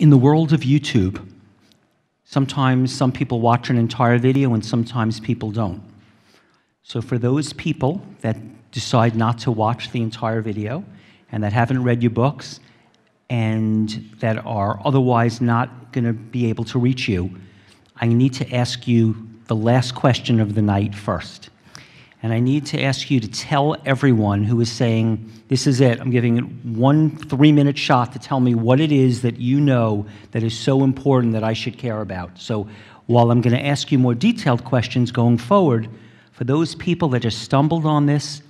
in the world of YouTube, sometimes some people watch an entire video and sometimes people don't. So for those people that decide not to watch the entire video and that haven't read your books and that are otherwise not going to be able to reach you, I need to ask you the last question of the night first. And I need to ask you to tell everyone who is saying, this is it, I'm giving it one 3-minute shot to tell me what it is that you know that is so important that I should care about. So while I'm going to ask you more detailed questions going forward, for those people that just stumbled on this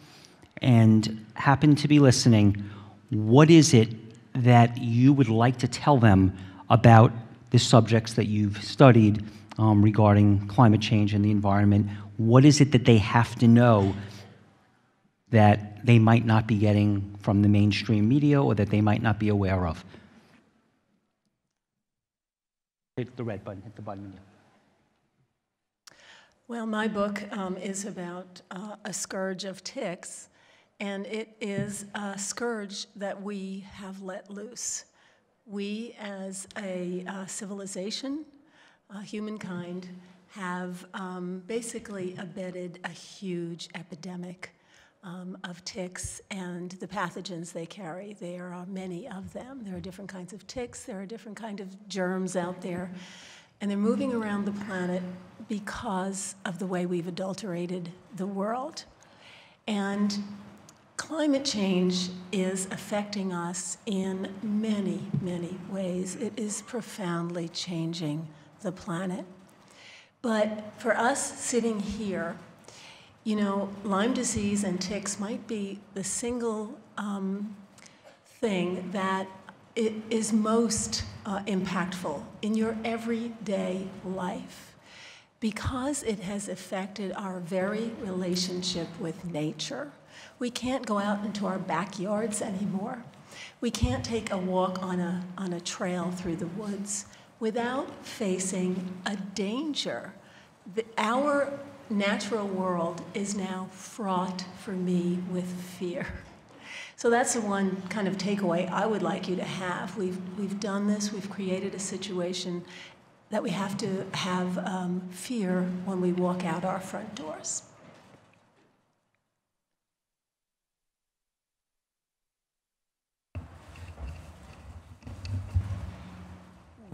and happen to be listening, what is it that you would like to tell them about the subjects that you've studied regarding climate change and the environment? What is it that they have to know that they might not be getting from the mainstream media or that they might not be aware of? Hit the red button, hit the button. Well, my book is about a scourge of ticks, and it is a scourge that we have let loose. We as a civilization, humankind, have basically abetted a huge epidemic of ticks and the pathogens they carry. There are many of them. There are different kinds of ticks. There are different kinds of germs out there. And they're moving around the planet because of the way we've adulterated the world. And climate change is affecting us in many, many ways. It is profoundly changing the planet. But for us sitting here, you know, Lyme disease and ticks might be the single thing that is most impactful in your everyday life, because it has affected our very relationship with nature. We can't go out into our backyards anymore. We can't take a walk on a trail through the woods without facing a danger. Our natural world is now fraught, for me, with fear. So that's the one kind of takeaway I would like you to have. We've done this, we've created a situation that we have to have fear when we walk out our front doors.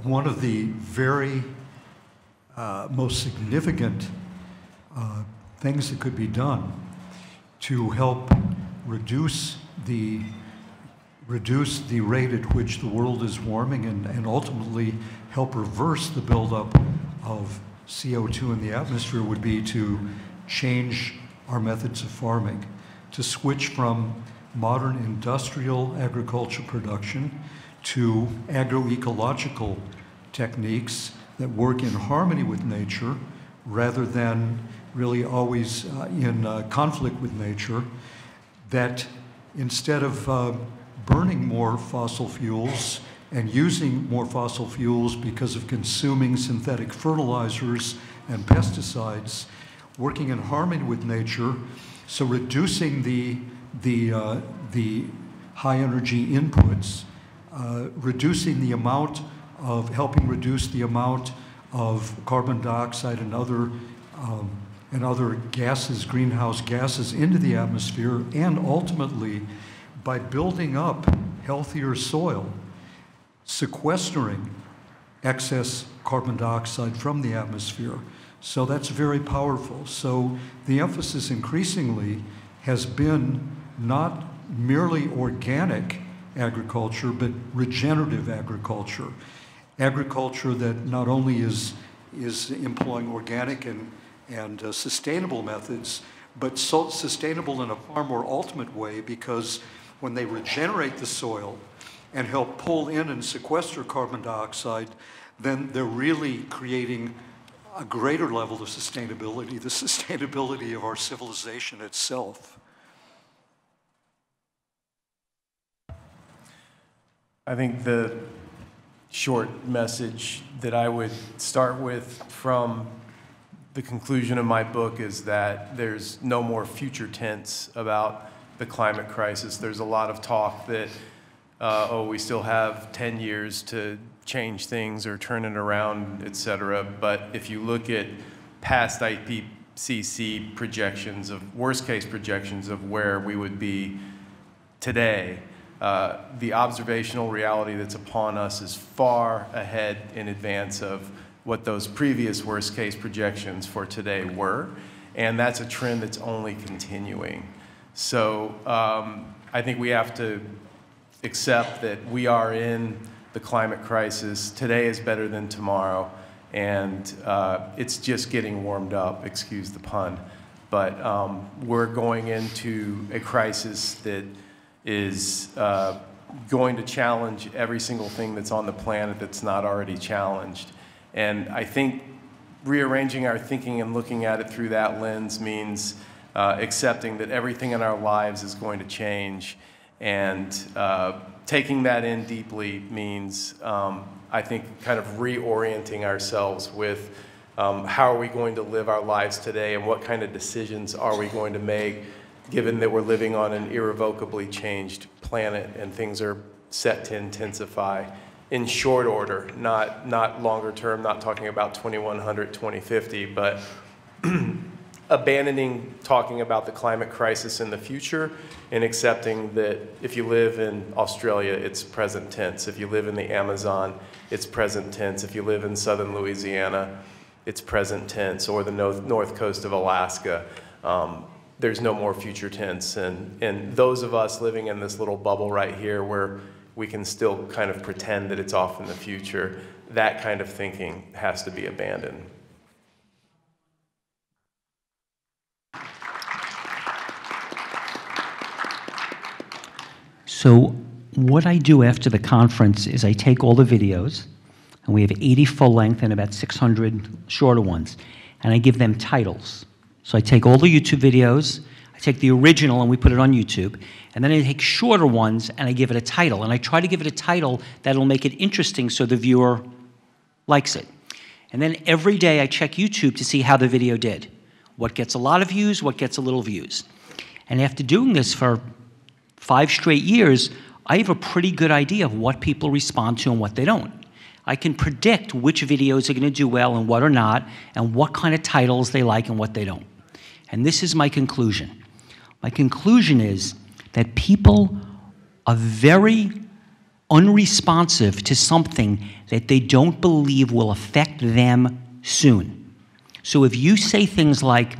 One of the very most significant things that could be done to help reduce the rate at which the world is warming and ultimately help reverse the buildup of CO2 in the atmosphere would be to change our methods of farming, to switch from modern industrial agriculture production to agroecological techniques that work in harmony with nature rather than really always in conflict with nature, that instead of burning more fossil fuels and using more fossil fuels because of consuming synthetic fertilizers and pesticides, working in harmony with nature, so reducing the high energy inputs, helping reduce the amount of carbon dioxide and other gases, greenhouse gases, into the atmosphere, and ultimately, by building up healthier soil, sequestering excess carbon dioxide from the atmosphere. So that's very powerful. So the emphasis increasingly has been not merely organic agriculture, but regenerative agriculture. Agriculture that not only is employing organic and sustainable methods, but so sustainable in a far more ultimate way, because when they regenerate the soil and help pull in and sequester carbon dioxide, then they're really creating a greater level of sustainability, the sustainability of our civilization itself. I think the short message that I would start with from the conclusion of my book is that there's no more future tense about the climate crisis. There's a lot of talk that oh, we still have 10 years to change things or turn it around, et cetera. But if you look at past IPCC projections of worst case projections of where we would be today, the observational reality that's upon us is far ahead in advance of what those previous worst case projections for today were. And that's a trend that's only continuing. So I think we have to accept that we are in the climate crisis. Today is better than tomorrow. And it's just getting warmed up, excuse the pun. But we're going into a crisis that is going to challenge every single thing that's on the planet that's not already challenged. And I think rearranging our thinking and looking at it through that lens means accepting that everything in our lives is going to change. And taking that in deeply means, I think, kind of reorienting ourselves with how are we going to live our lives today and what kind of decisions are we going to make, given that we're living on an irrevocably changed planet and things are set to intensify in short order, not longer term, not talking about 2100, 2050, but abandoning talking about the climate crisis in the future and accepting that if you live in Australia, it's present tense. If you live in the Amazon, it's present tense. If you live in southern Louisiana, it's present tense, or the north coast of Alaska. There's no more future tense. And those of us living in this little bubble right here where we can still kind of pretend that it's off in the future, that kind of thinking has to be abandoned. So what I do after the conference is I take all the videos, and we have 80 full length and about 600 shorter ones, and I give them titles. So I take all the YouTube videos, I take the original and we put it on YouTube, and then I take shorter ones and I give it a title. And I try to give it a title that'll make it interesting so the viewer likes it. And then every day I check YouTube to see how the video did. What gets a lot of views, what gets a little views. And after doing this for 5 straight years, I have a pretty good idea of what people respond to and what they don't. I can predict which videos are going to do well and what are not, and what kind of titles they like and what they don't. And this is my conclusion. My conclusion is that people are very unresponsive to something that they don't believe will affect them soon. So if you say things like,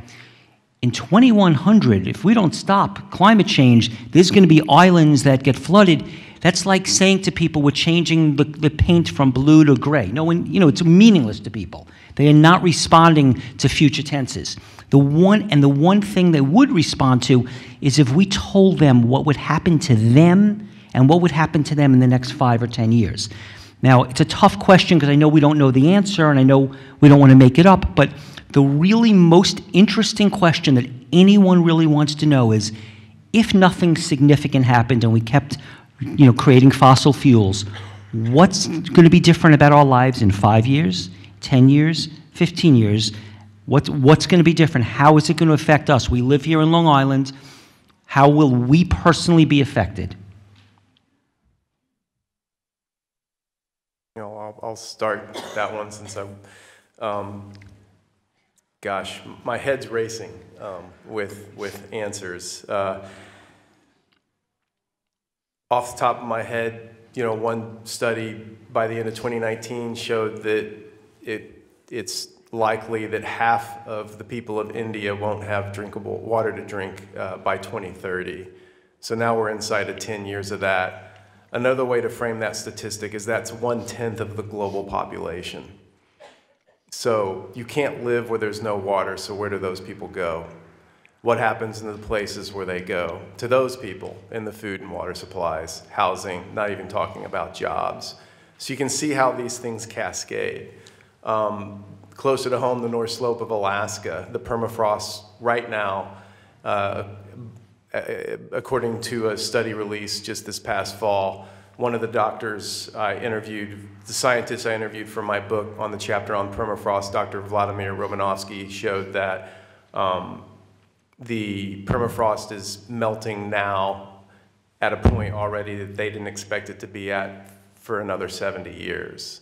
in 2100, if we don't stop climate change, there's going to be islands that get flooded. That's like saying to people, we're changing the paint from blue to gray. No one, you know, it's meaningless to people. They are not responding to future tenses. The one thing they would respond to is if we told them what would happen to them and what would happen to them in the next 5 or 10 years. Now, it's a tough question because I know we don't know the answer and I know we don't want to make it up, but the really most interesting question that anyone really wants to know is, if nothing significant happened and we kept, you know, creating fossil fuels, what's going to be different about our lives in 5 years, 10 years, 15 years? What's going to be different? How is it going to affect us? We live here in Long Island. How will we personally be affected? You know, I'll start that one since I'm... Gosh, my head's racing with answers. Off the top of my head, you know, one study by the end of 2019 showed that it's likely that half of the people of India won't have drinkable water to drink by 2030. So now we're inside of 10 years of that. Another way to frame that statistic is that's 1/10 of the global population. So you can't live where there's no water, so where do those people go? What happens in the places where they go? To those people, in the food and water supplies, housing, not even talking about jobs. So you can see how these things cascade. Closer to home, the North Slope of Alaska, the permafrost right now, according to a study released just this past fall, one of the doctors I interviewed, the scientist I interviewed for my book on the chapter on permafrost, Dr. Vladimir Romanovsky, showed that the permafrost is melting now at a point already that they didn't expect it to be at for another 70 years.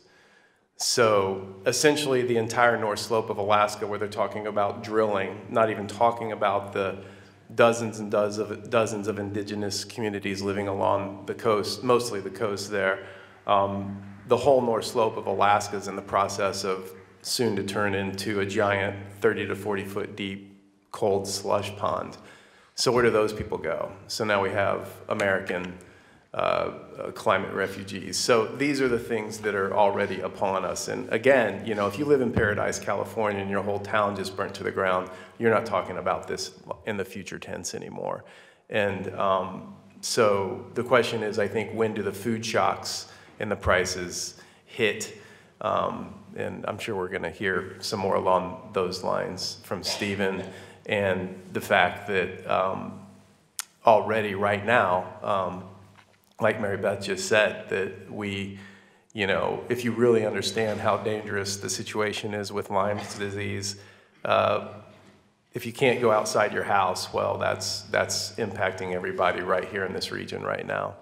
So essentially the entire North Slope of Alaska, where they're talking about drilling, not even talking about the dozens and dozens of indigenous communities living along the coast, mostly the coast there, the whole North Slope of Alaska is in the process of soon to turn into a giant 30 to 40 foot deep cold slush pond. So where do those people go? So now we have American climate refugees. So these are the things that are already upon us. And again, you know, if you live in Paradise, California, and your whole town just burnt to the ground, you're not talking about this in the future tense anymore. And so the question is, I think, when do the food shocks and the prices hit? And I'm sure we're going to hear some more along those lines from Stephen. And the fact that already right now, like Mary Beth just said, that we, you know, if you really understand how dangerous the situation is with Lyme's disease, if you can't go outside your house, well, that's impacting everybody right here in this region right now.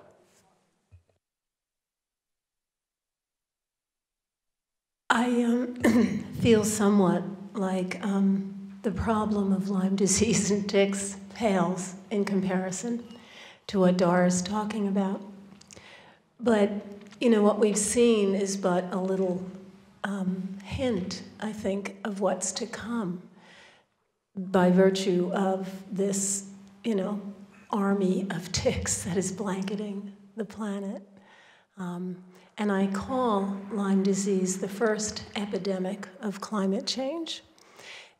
I feel somewhat like the problem of Lyme disease and ticks pales in comparison to what Dahr is talking about. But, you know, what we've seen is but a little hint, I think, of what's to come by virtue of this, you know, army of ticks that is blanketing the planet. And I call Lyme disease the first epidemic of climate change.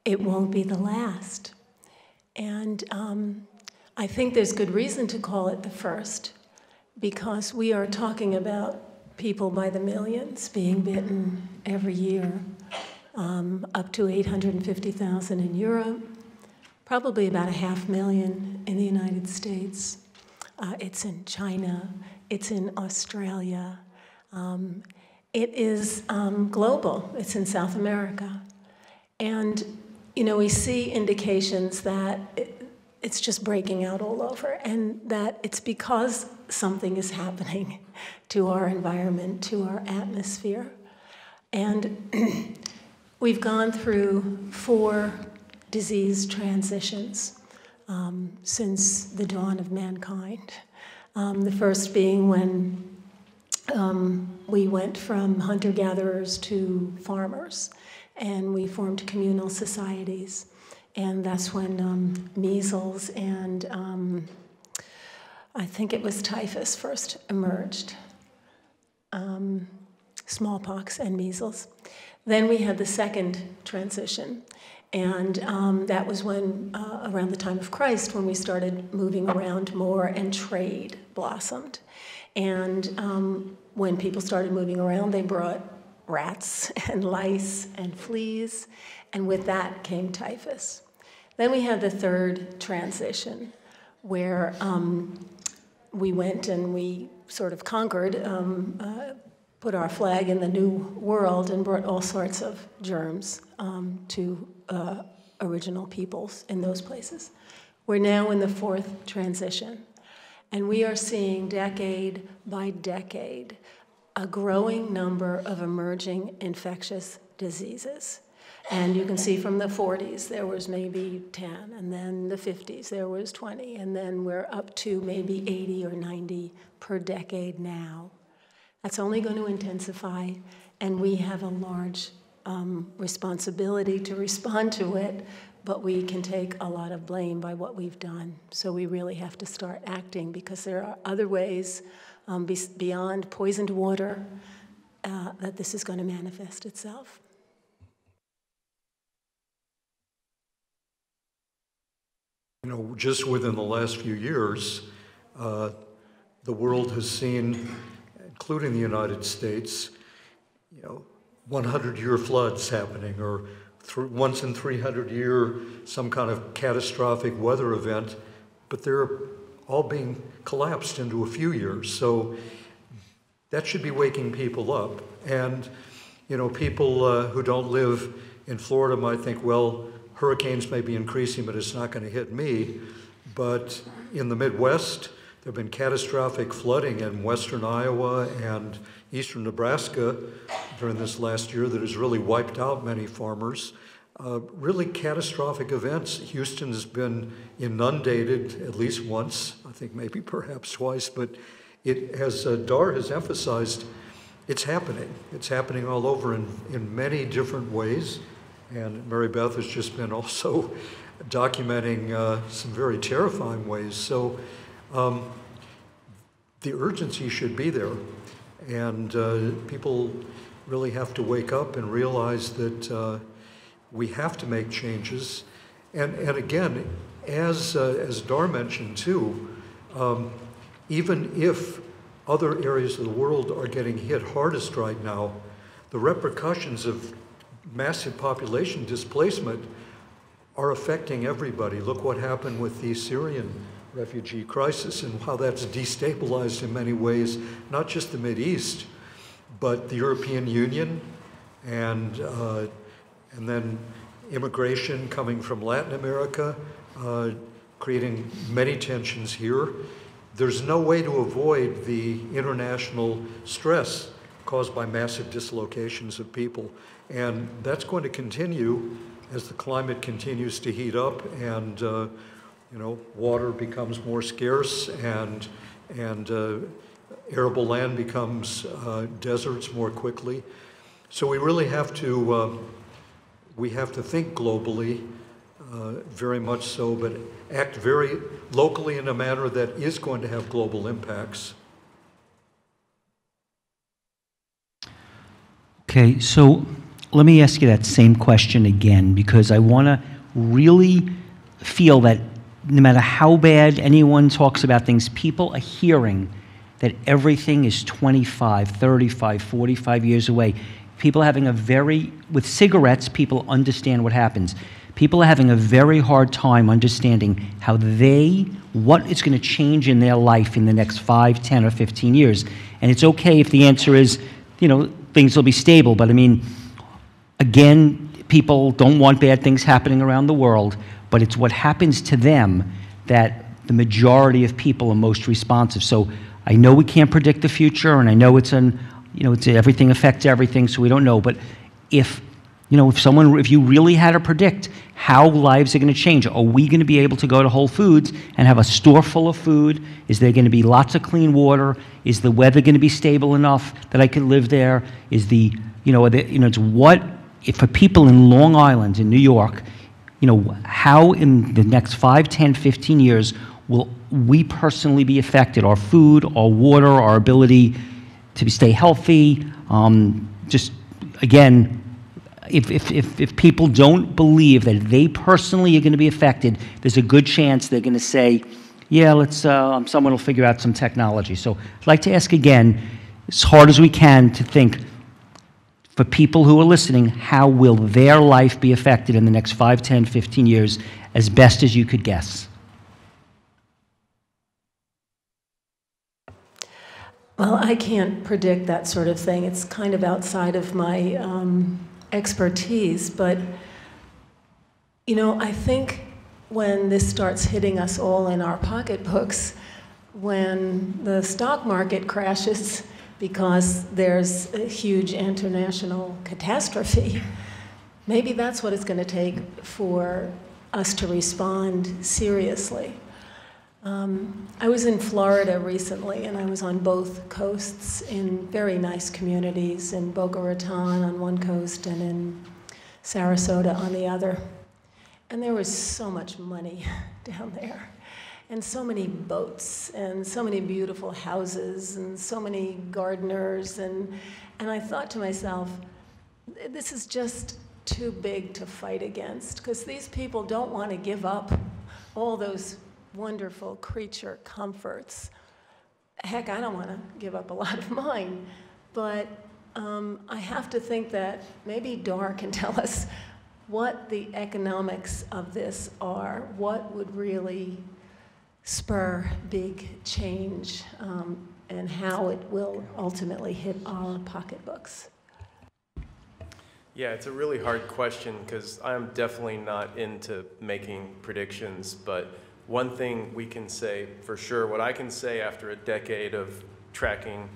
It won't be the last. And I think there's good reason to call it the first, because we are talking about people by the millions being bitten every year, up to 850,000 in Europe, probably about 500,000 in the United States. It's in China, it's in Australia. It is global, it's in South America. And you know, we see indications that it's just breaking out all over, and that it's because something is happening to our environment, to our atmosphere. And we've gone through 4 disease transitions since the dawn of mankind. The first being when we went from hunter-gatherers to farmers, and we formed communal societies. And that's when measles and I think it was typhus first emerged, smallpox and measles. Then we had the second transition. And that was when, around the time of Christ, when we started moving around more and trade blossomed. And when people started moving around, they brought rats and lice and fleas. And with that came typhus. Then we had the third transition, where we went and we sort of conquered, put our flag in the New World, and brought all sorts of germs to original peoples in those places. We're now in the fourth transition, and we are seeing decade by decade a growing number of emerging infectious diseases. And you can see from the 40s, there was maybe 10, and then the 50s, there was 20, and then we're up to maybe 80 or 90 per decade now. That's only going to intensify, and we have a large responsibility to respond to it, but we can take a lot of blame by what we've done. So we really have to start acting, because there are other ways beyond poisoned water that this is going to manifest itself. You know, just within the last few years, the world has seen, including the United States, you know, 100-year floods happening, or once in 300-year some kind of catastrophic weather event, but they're all being collapsed into a few years. So that should be waking people up. And you know, people who don't live in Florida might think, well, hurricanes may be increasing, but it's not going to hit me. But in the Midwest, There have been catastrophic flooding in western Iowa and eastern Nebraska during this last year that has really wiped out many farmers. Really catastrophic events. Houston has been inundated at least once, I think maybe perhaps twice, but it has, Dahr has emphasized, it's happening. It's happening all over in many different ways. And Mary Beth has just been also documenting some very terrifying ways. So the urgency should be there. And people really have to wake up and realize that we have to make changes. And again, as Dahr mentioned too, even if other areas of the world are getting hit hardest right now, the repercussions of massive population displacement are affecting everybody. Look what happened with the Syrian refugee crisis and how that's destabilized in many ways, not just the Mideast, but the European Union and then immigration coming from Latin America, creating many tensions here. There's no way to avoid the international stress caused by massive dislocations of people. And that's going to continue as the climate continues to heat up and you know, water becomes more scarce and arable land becomes deserts more quickly. So we really have to, we have to think globally, very much so, but act very locally in a manner that is going to have global impacts. Okay, so let me ask you that same question again, because I want to really feel that no matter how bad anyone talks about things, people are hearing that everything is 25, 35, 45 years away. People having a very, with cigarettes, people understand what happens. People are having a very hard time understanding how they, what is going to change in their life in the next 5, 10, or 15 years. And it's okay if the answer is, you know, things will be stable. But I mean, again, people don't want bad things happening around the world, but it's what happens to them that the majority of people are most responsive. So I know we can't predict the future, and I know it's an, you know, it's everything affects everything, so we don't know. But if, you know, if someone, if you really had to predict how lives are going to change, are we going to be able to go to Whole Foods and have a store full of food? Is there going to be lots of clean water? Is the weather going to be stable enough that I can live there? Is the, you know, it's what, if for people in Long Island, in New York, you know, how in the next 5, 10, 15 years will we personally be affected? Our food, our water, our ability to stay healthy, just, again, if people don't believe that they personally are going to be affected, there's a good chance they're going to say, yeah, let's, someone will figure out some technology. So I'd like to ask again, as hard as we can, to think, for people who are listening, how will their life be affected in the next 5, 10, 15 years, as best as you could guess? Well, I can't predict that sort of thing. It's kind of outside of my expertise, but you know, I think when this starts hitting us all in our pocketbooks, when the stock market crashes because there's a huge international catastrophe, maybe that's what it's going to take for us to respond seriously. I was in Florida recently, and I was on both coasts in very nice communities, in Boca Raton on one coast and in Sarasota on the other. And there was so much money down there, and so many boats, and so many beautiful houses, and so many gardeners. And I thought to myself, this is just too big to fight against, because these people don't want to give up all those wonderful creature comforts. Heck, I don't want to give up a lot of mine, but I have to think that maybe Dahr can tell us what the economics of this are, what would really spur big change, and how it will ultimately hit our pocketbooks. Yeah, it's a really hard question, because I'm definitely not into making predictions, but one thing we can say for sure, what I can say after a decade of tracking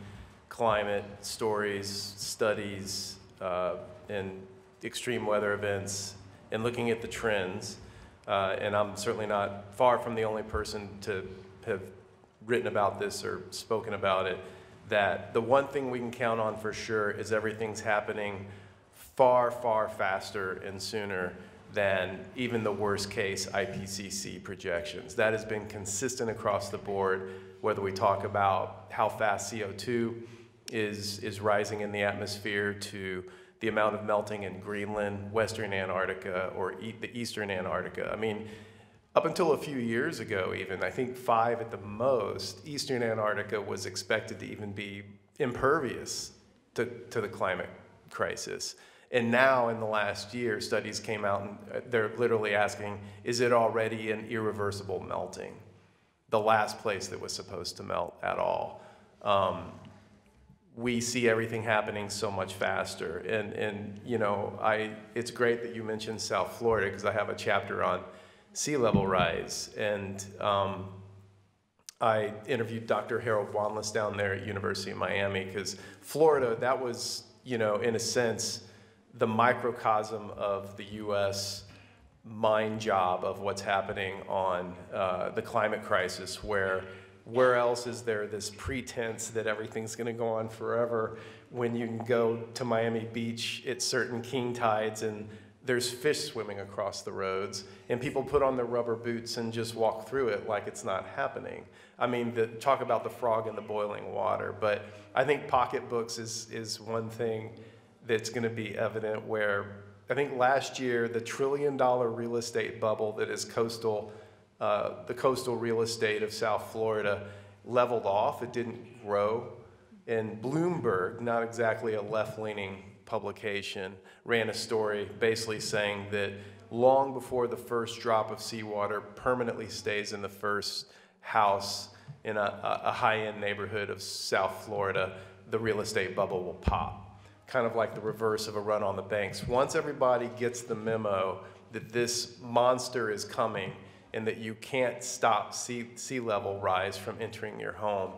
climate stories, studies, and extreme weather events, and looking at the trends, and I'm certainly not far from the only person to have written about this or spoken about it, that the one thing we can count on for sure is everything's happening far, far faster and sooner than even the worst case IPCC projections. That has been consistent across the board, whether we talk about how fast CO2 is rising in the atmosphere to the amount of melting in Greenland, Western Antarctica, or the Eastern Antarctica. I mean, up until a few years ago even, I think 5 at the most, Eastern Antarctica was expected to even be impervious to the climate crisis. And now in the last year, studies came out and they're literally asking, is it already an irreversible melting? The last place that was supposed to melt at all. We see everything happening so much faster. And you know, it's great that you mentioned South Florida because I have a chapter on sea level rise. And I interviewed Dr. Harold Wanless down there at University of Miami because Florida, that was, you know, in a sense, the microcosm of the US mind job of what's happening on the climate crisis, where else is there this pretense that everything's gonna go on forever when you can go to Miami Beach at certain king tides and there's fish swimming across the roads and people put on their rubber boots and just walk through it like it's not happening. I mean, talk about the frog in the boiling water, but I think pocketbooks is one thing that's gonna be evident where I think last year, the $1 trillion real estate bubble that is coastal, the coastal real estate of South Florida leveled off, it didn't grow. And Bloomberg, not exactly a left-leaning publication, ran a story basically saying that long before the first drop of seawater permanently stays in the first house in a high-end neighborhood of South Florida, the real estate bubble will pop. Kind of like the reverse of a run on the banks. Once everybody gets the memo that this monster is coming and that you can't stop sea level rise from entering your home,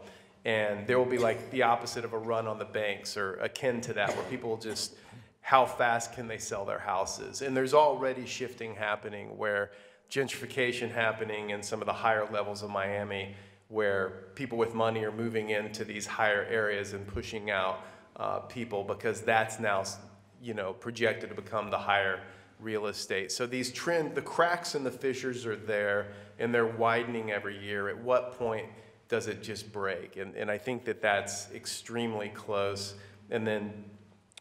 and there will be like the opposite of a run on the banks or akin to that where people just, how fast can they sell their houses? And there's already shifting happening where gentrification happening in some of the higher levels of Miami where people with money are moving into these higher areas and pushing out people because that's now, you know, projected to become the higher real estate. So these trends, the cracks and the fissures are there and they're widening every year. At what point does it just break? And I think that that's extremely close. And then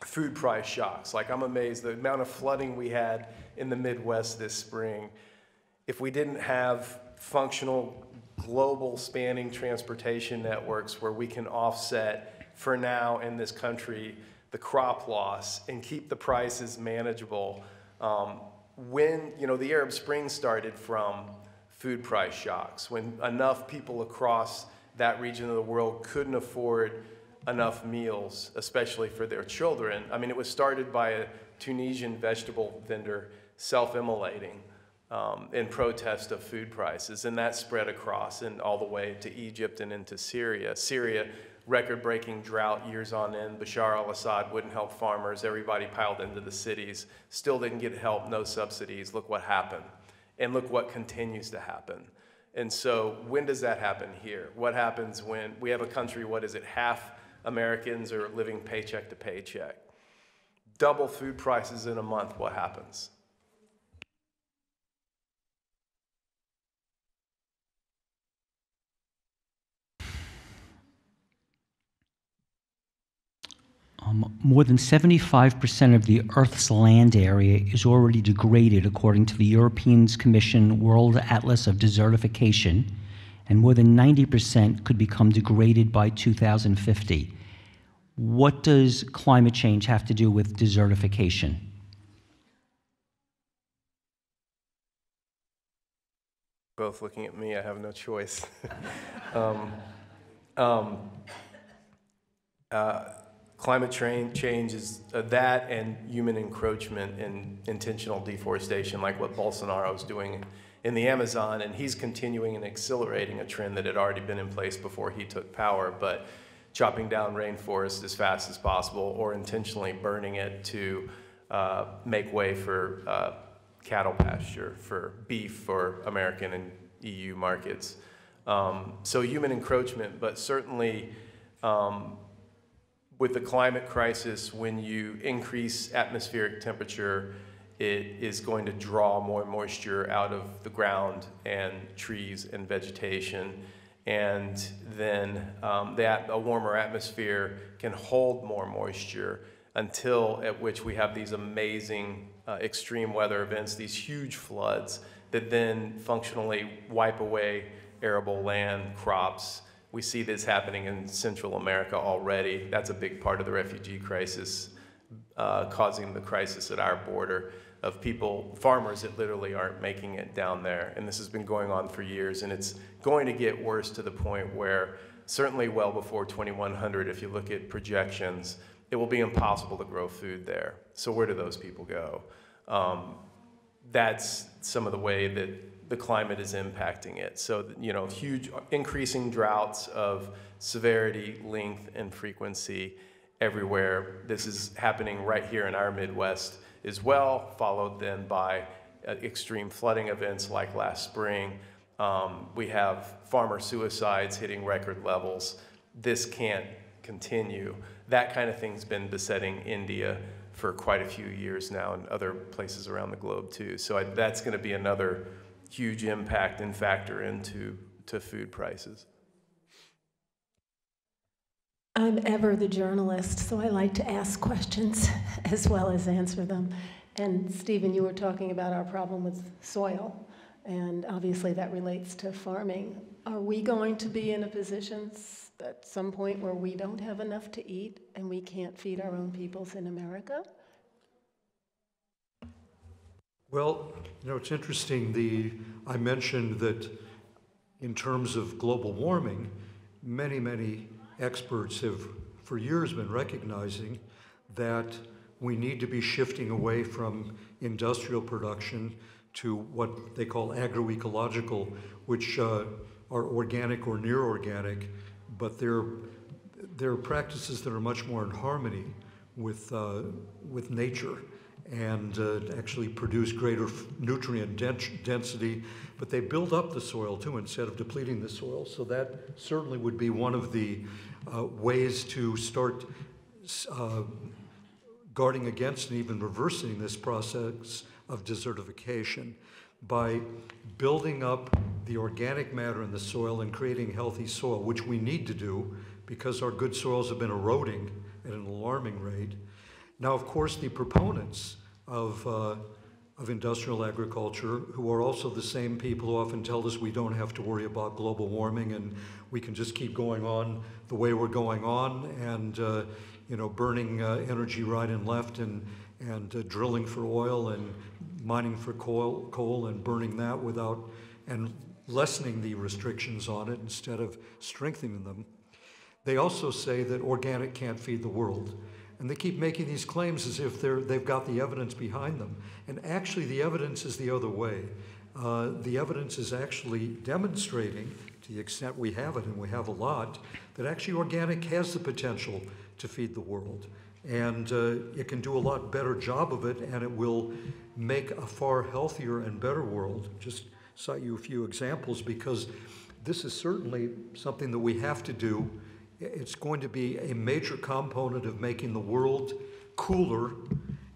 food price shocks. Like I'm amazed the amount of flooding we had in the Midwest this spring. If we didn't have functional global spanning transportation networks where we can offset for now in this country, the crop loss and keep the prices manageable. When, you know, the Arab Spring started from food price shocks, when enough people across that region of the world couldn't afford enough meals, especially for their children. I mean, it was started by a Tunisian vegetable vendor self-immolating in protest of food prices, and that spread across and all the way to Egypt and into Syria. Syria, record-breaking drought years on end. Bashar al-Assad wouldn't help farmers. Everybody piled into the cities. Still didn't get help, no subsidies. Look what happened. And look what continues to happen. And so when does that happen here? What happens when we have a country, what is it, half Americans are living paycheck to paycheck? Double food prices in a month, what happens? More than 75% of the Earth's land area is already degraded, according to the European Commission World Atlas of Desertification, and more than 90% could become degraded by 2050. What does climate change have to do with desertification? Both looking at me, I have no choice. Climate change is that and human encroachment and intentional deforestation, like what Bolsonaro is doing in the Amazon, and he's continuing and accelerating a trend that had already been in place before he took power, but chopping down rainforest as fast as possible or intentionally burning it to make way for cattle pasture, for beef, for American and EU markets. So human encroachment, but certainly with the climate crisis, when you increase atmospheric temperature, it is going to draw more moisture out of the ground and trees and vegetation. And then a warmer atmosphere can hold more moisture until at which we have these amazing extreme weather events, these huge floods that then functionally wipe away arable land, crops. We see this happening in Central America already. That's a big part of the refugee crisis, causing the crisis at our border of people, farmers that literally aren't making it down there. And this has been going on for years, and it's going to get worse to the point where certainly well before 2100, if you look at projections, it will be impossible to grow food there. So where do those people go? That's some of the way that the climate is impacting it. So, you know, huge increasing droughts of severity, length, and frequency everywhere. This is happening right here in our Midwest as well, followed then by extreme flooding events like last spring. We have farmer suicides hitting record levels. This can't continue. That kind of thing's been besetting India for quite a few years now, and other places around the globe too. So that's going to be another huge impact and factor into food prices. I'm ever the journalist, so I like to ask questions as well as answer them. And Stephen, you were talking about our problem with soil, and obviously that relates to farming. Are we going to be in a position at some point where we don't have enough to eat and we can't feed our own peoples in America? Well, you know, it's interesting. I mentioned that in terms of global warming, many experts have for years been recognizing that we need to be shifting away from industrial production to what they call agroecological, which are organic or near organic, but they're practices that are much more in harmony with nature and actually produce greater nutrient density, but they build up the soil too instead of depleting the soil. So that certainly would be one of the ways to start guarding against and even reversing this process of desertification by building up the organic matter in the soil and creating healthy soil, which we need to do because our good soils have been eroding at an alarming rate. Now, of course, the proponents of industrial agriculture, who are also the same people who often tell us we don't have to worry about global warming and we can just keep going on the way we're going on, and you know, burning energy right and left, and drilling for oil and mining for coal and burning that without, and lessening the restrictions on it instead of strengthening them. They also say that organic can't feed the world. And they keep making these claims as if they've got the evidence behind them. And actually the evidence is the other way. The evidence is actually demonstrating, to the extent we have it, and we have a lot, that actually organic has the potential to feed the world. And it can do a lot better job of it, and it will make a far healthier and better world. Just cite you a few examples, because this is certainly something that we have to do. It's going to be a major component of making the world cooler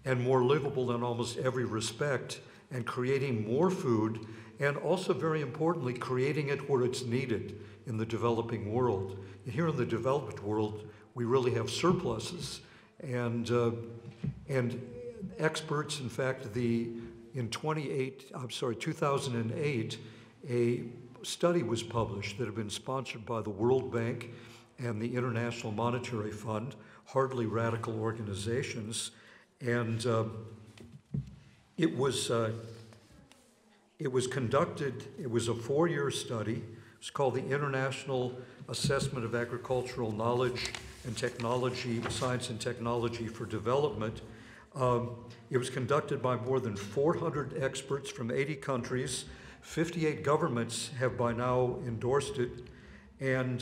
and more livable in almost every respect, and creating more food, and also, very importantly, creating it where it's needed in the developing world. Here in the developed world, we really have surpluses. And experts, in fact, in 2008, a study was published that had been sponsored by the World Bank and the International Monetary Fund, hardly radical organizations, and it was a four-year study. It's called the International Assessment of Agricultural Knowledge and Technology, Science and Technology for Development. It was conducted by more than 400 experts from 80 countries, 58 governments have by now endorsed it. And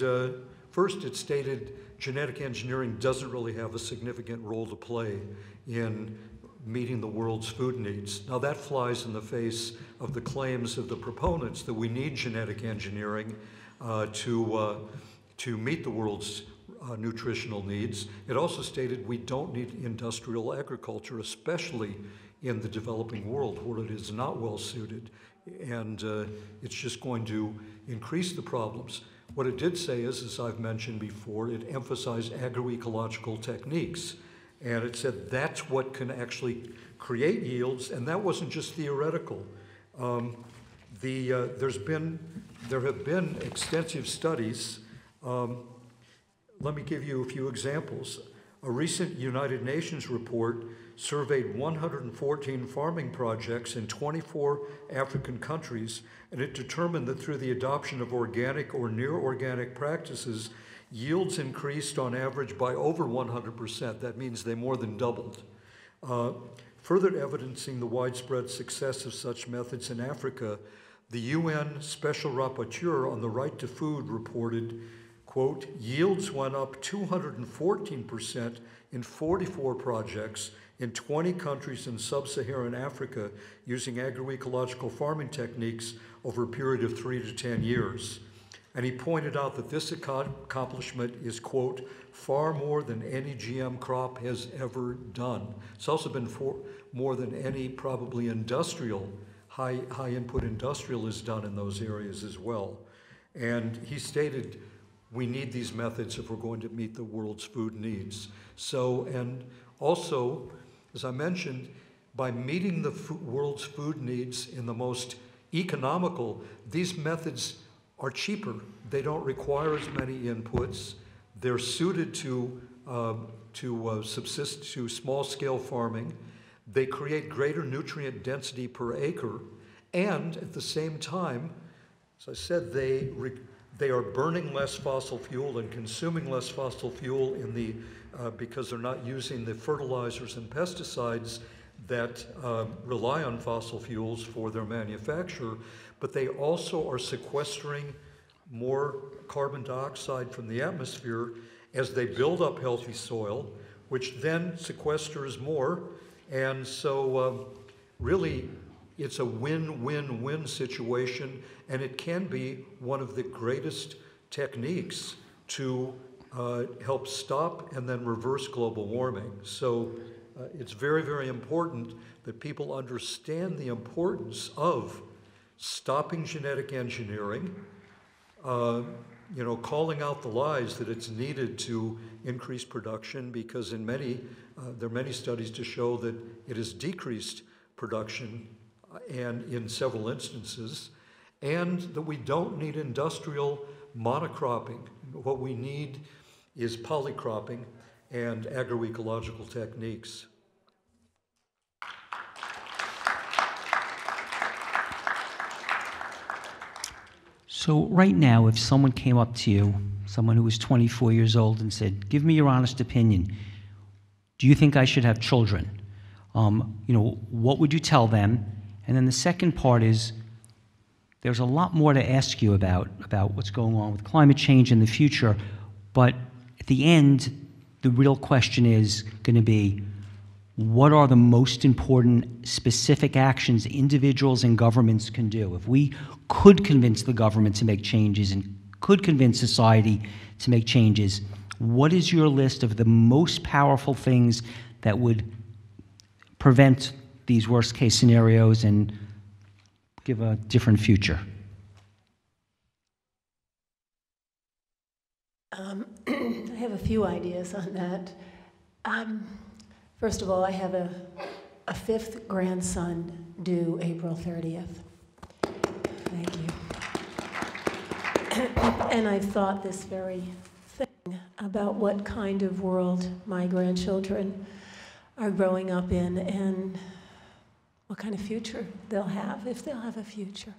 first it stated genetic engineering doesn't really have a significant role to play in meeting the world's food needs. Now that flies in the face of the claims of the proponents that we need genetic engineering to meet the world's nutritional needs. It also stated we don't need industrial agriculture, especially in the developing world where it is not well suited, and it's just going to increase the problems. What it did say is, as I've mentioned before, it emphasized agroecological techniques, and it said that's what can actually create yields, and that wasn't just theoretical. There have been extensive studies. Let me give you a few examples. A recent United Nations report surveyed 114 farming projects in 24 African countries, and it determined that through the adoption of organic or near-organic practices, yields increased on average by over 100%. That means they more than doubled. Further evidencing the widespread success of such methods in Africa, the UN Special Rapporteur on the Right to Food reported, quote, yields went up 214% in 44 projects in 20 countries in sub-Saharan Africa using agroecological farming techniques over a period of 3 to 10 years. And he pointed out that this accomplishment is, quote, far more than any GM crop has ever done. It's also been more than any probably industrial, high input industrial has done in those areas as well. And he stated, we need these methods if we're going to meet the world's food needs. So, and also, as I mentioned, by meeting the world's food needs in the most economical, these methods are cheaper. They don't require as many inputs. They're suited to small-scale farming. They create greater nutrient density per acre. And at the same time, as I said, they are burning less fossil fuel and consuming less fossil fuel in the, because they're not using the fertilizers and pesticides that rely on fossil fuels for their manufacture, but they also are sequestering more carbon dioxide from the atmosphere as they build up healthy soil, which then sequesters more. And so really, it's a win-win-win situation, and it can be one of the greatest techniques to help stop and then reverse global warming. So it's very, very important that people understand the importance of stopping genetic engineering, you know, calling out the lies that it's needed to increase production, because in many, there are many studies to show that it has decreased production and in several instances, and that we don't need industrial monocropping. What we need is polycropping and agroecological techniques. So right now, if someone came up to you, someone who was 24 years old, and said, give me your honest opinion, do you think I should have children? You know, what would you tell them? And then the second part is, there's a lot more to ask you about what's going on with climate change in the future, but at the end, the real question is going to be, what are the most important specific actions individuals and governments can do? If we could convince the government to make changes and could convince society to make changes, what is your list of the most powerful things that would prevent these worst-case scenarios and give a different future? I have a few ideas on that. First of all, I have a fifth grandson due April 30th. Thank you. And I've thought this very thing about what kind of world my grandchildren are growing up in, and what kind of future they'll have, if they'll have a future.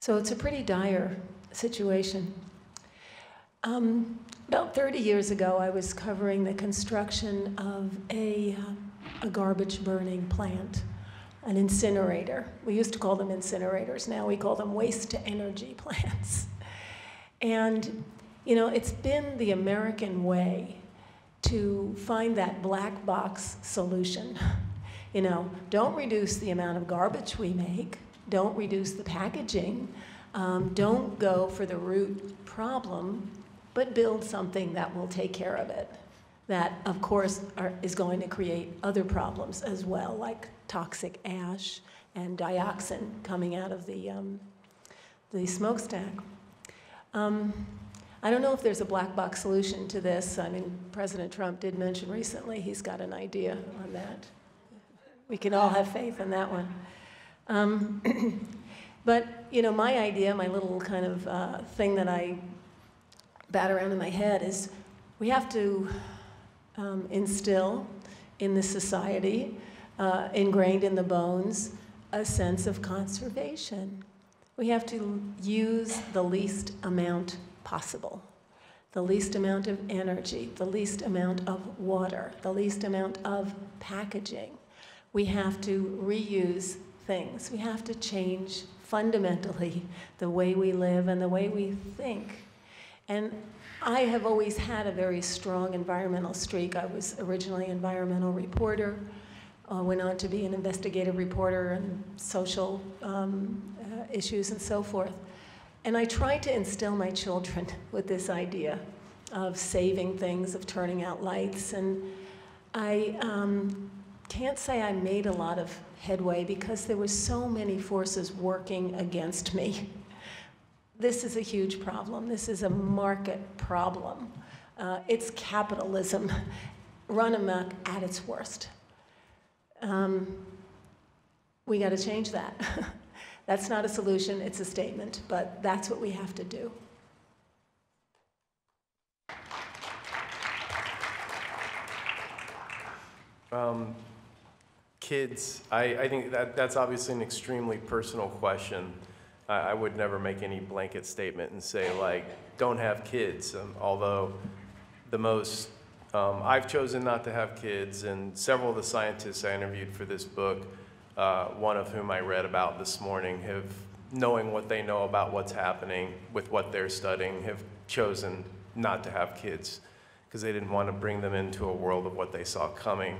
So it's a pretty dire situation. About 30 years ago, I was covering the construction of a garbage burning plant an incinerator. We used to call them incinerators. Now we call them waste-to-energy plants. And, you know, it's been the American way to find that black box solution. You know, don't reduce the amount of garbage we make. Don't reduce the packaging. Don't go for the root problem, but build something that will take care of it. That, of course, is going to create other problems as well, like toxic ash and dioxin coming out of the smokestack. I don't know if there's a black box solution to this. I mean, President Trump did mention recently he's got an idea on that. We can all have faith in that one. But, you know, my idea, my little kind of thing that I bat around in my head is we have to instill in the society, ingrained in the bones, a sense of conservation. We have to use the least amount possible, the least amount of energy, the least amount of water, the least amount of packaging. We have to reuse things. We have to change fundamentally the way we live and the way we think. And I have always had a very strong environmental streak. I was originally an environmental reporter, went on to be an investigative reporter and social issues and so forth. And I tried to instill my children with this idea of saving things, of turning out lights. And I can't say I made a lot of headway because there were so many forces working against me. This is a huge problem. This is a market problem. It's capitalism run amok at its worst. We got to change that. That's not a solution, it's a statement, but that's what we have to do. Kids, I think that's obviously an extremely personal question. I would never make any blanket statement and say, like, don't have kids, although the most, I've chosen not to have kids, and several of the scientists I interviewed for this book, one of whom I read about this morning, have, knowing what they know about what's happening with what they're studying, have chosen not to have kids because they didn't want to bring them into a world of what they saw coming.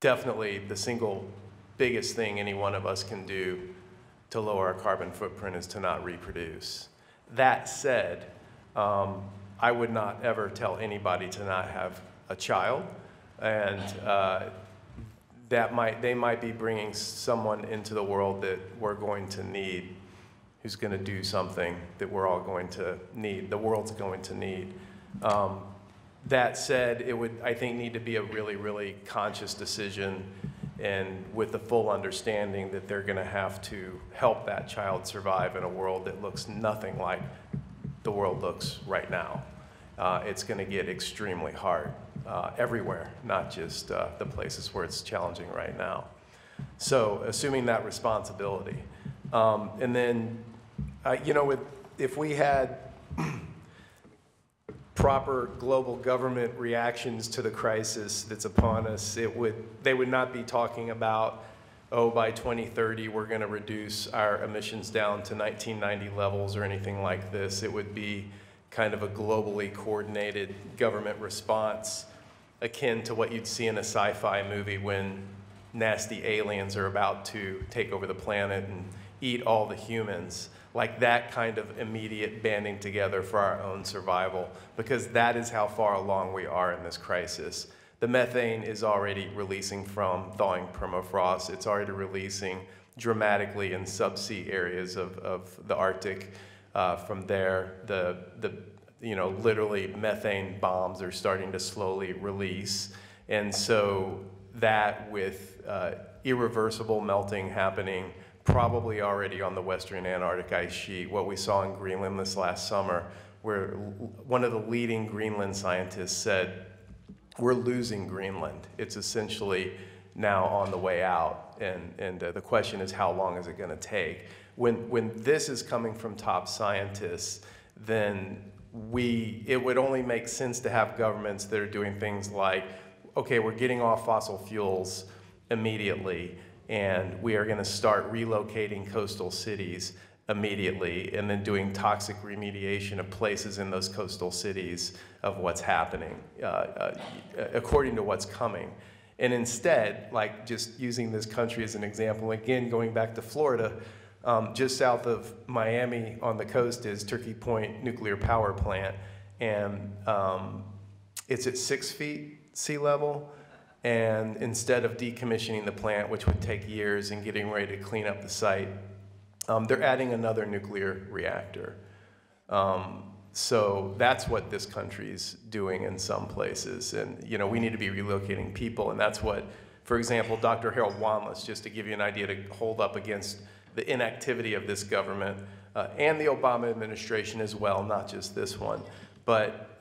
Definitely the single biggest thing any one of us can do to lower our carbon footprint is to not reproduce. That said, I would not ever tell anybody to not have a child, and they might be bringing someone into the world that we're going to need, who's going to do something that we're all going to need, the world's going to need. That said, it would, I think, need to be a really, really conscious decision, and with the full understanding that they're going to have to help that child survive in a world that looks nothing like the world looks right now. It's going to get extremely hard everywhere, not just the places where it's challenging right now. So assuming that responsibility. And then, you know, if we had proper global government reactions to the crisis that's upon us, they would not be talking about, oh, by 2030 we're going to reduce our emissions down to 1990 levels or anything like this. It would be kind of a globally coordinated government response akin to what you'd see in a sci-fi movie when nasty aliens are about to take over the planet and eat all the humans. Like that kind of immediate banding together for our own survival, because that is how far along we are in this crisis. The methane is already releasing from thawing permafrost. It's already releasing dramatically in subsea areas of the Arctic. From there, you know, literally methane bombs are starting to slowly release. And so that, with irreversible melting happening, probably already on the Western Antarctic ice sheet, what we saw in Greenland this last summer, where one of the leading Greenland scientists said, we're losing Greenland. It's essentially now on the way out, and the question is, how long is it going to take? When this is coming from top scientists, then it would only make sense to have governments that are doing things like okay, we're getting off fossil fuels immediately, and we are going to start relocating coastal cities immediately, and then doing toxic remediation of places in those coastal cities of what's happening, according to what's coming. And instead, like just using this country as an example, again, going back to Florida, just south of Miami on the coast is Turkey Point Nuclear Power Plant, and it's at 6 feet sea level. And instead of decommissioning the plant, which would take years, and getting ready to clean up the site, they're adding another nuclear reactor. So that's what this country's doing in some places. And you know, we need to be relocating people. And that's what, for example, Dr. Harold Wanless, just to give you an idea to hold up against the inactivity of this government and the Obama administration as well, not just this one. But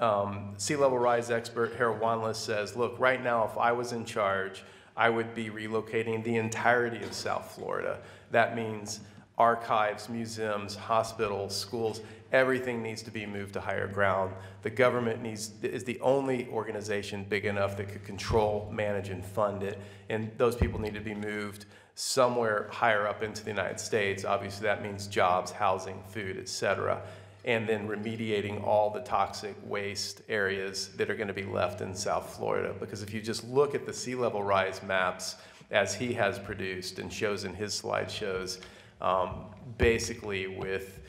sea level rise expert Harold Wanless says, look, right now, if I was in charge, I would be relocating the entirety of South Florida. That means archives, museums, hospitals, schools, everything needs to be moved to higher ground. The government is the only organization big enough that could control, manage, and fund it. And those people need to be moved somewhere higher up into the United States. Obviously, that means jobs, housing, food, et cetera. And then remediating all the toxic waste areas that are going to be left in South Florida. Because if you just look at the sea level rise maps as he has produced and shows in his slideshows, basically with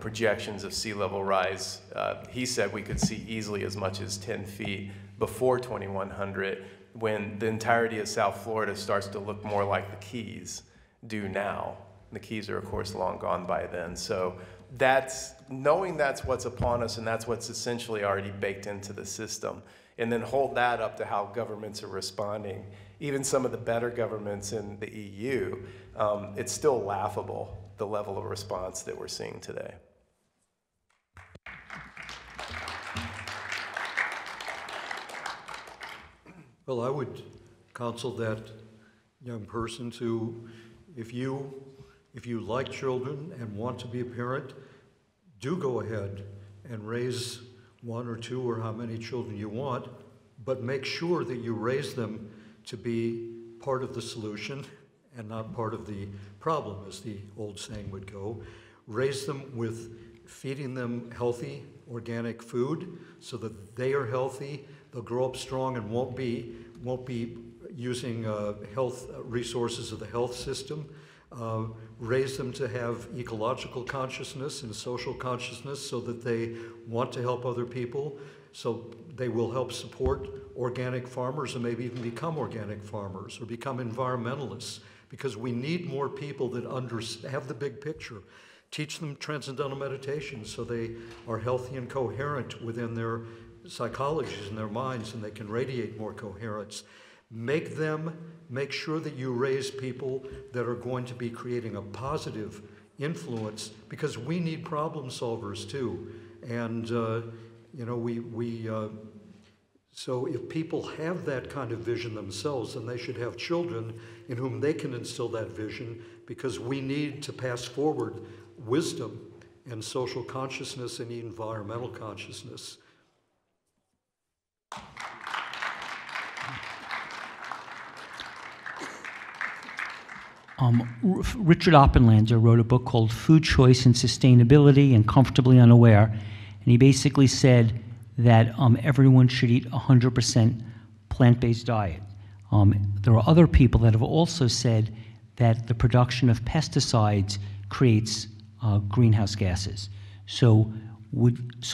projections of sea level rise, he said we could see easily as much as 10 feet before 2100, when the entirety of South Florida starts to look more like the Keys do now. The Keys are, of course, long gone by then. So that's knowing that's what's upon us, and that's what's essentially already baked into the system. And then hold that up to how governments are responding. Even some of the better governments in the EU, it's still laughable, the level of response that we're seeing today. Well, I would counsel that young person to, if you like children and want to be a parent, do go ahead and raise one or two or how many children you want, but make sure that you raise them to be part of the solution and not part of the problem, as the old saying would go. Raise them with feeding them healthy, organic food so that they are healthy. They'll grow up strong and won't be using health resources of the health system. Raise them to have ecological consciousness and social consciousness so that they want to help other people. So they will help support organic farmers and maybe even become organic farmers or become environmentalists, because we need more people that have the big picture. Teach them transcendental meditation so they are healthy and coherent within their psychologies and their minds, and they can radiate more coherence. Make sure that you raise people that are going to be creating a positive influence, because we need problem solvers too. And so if people have that kind of vision themselves, then they should have children in whom they can instill that vision, because we need to pass forward wisdom and social consciousness and environmental consciousness. Richard Oppenlander wrote a book called Food Choice and Sustainability and Comfortably Unaware, and he basically said that everyone should eat 100% plant-based diet. There are other people that have also said that the production of pesticides creates greenhouse gases. So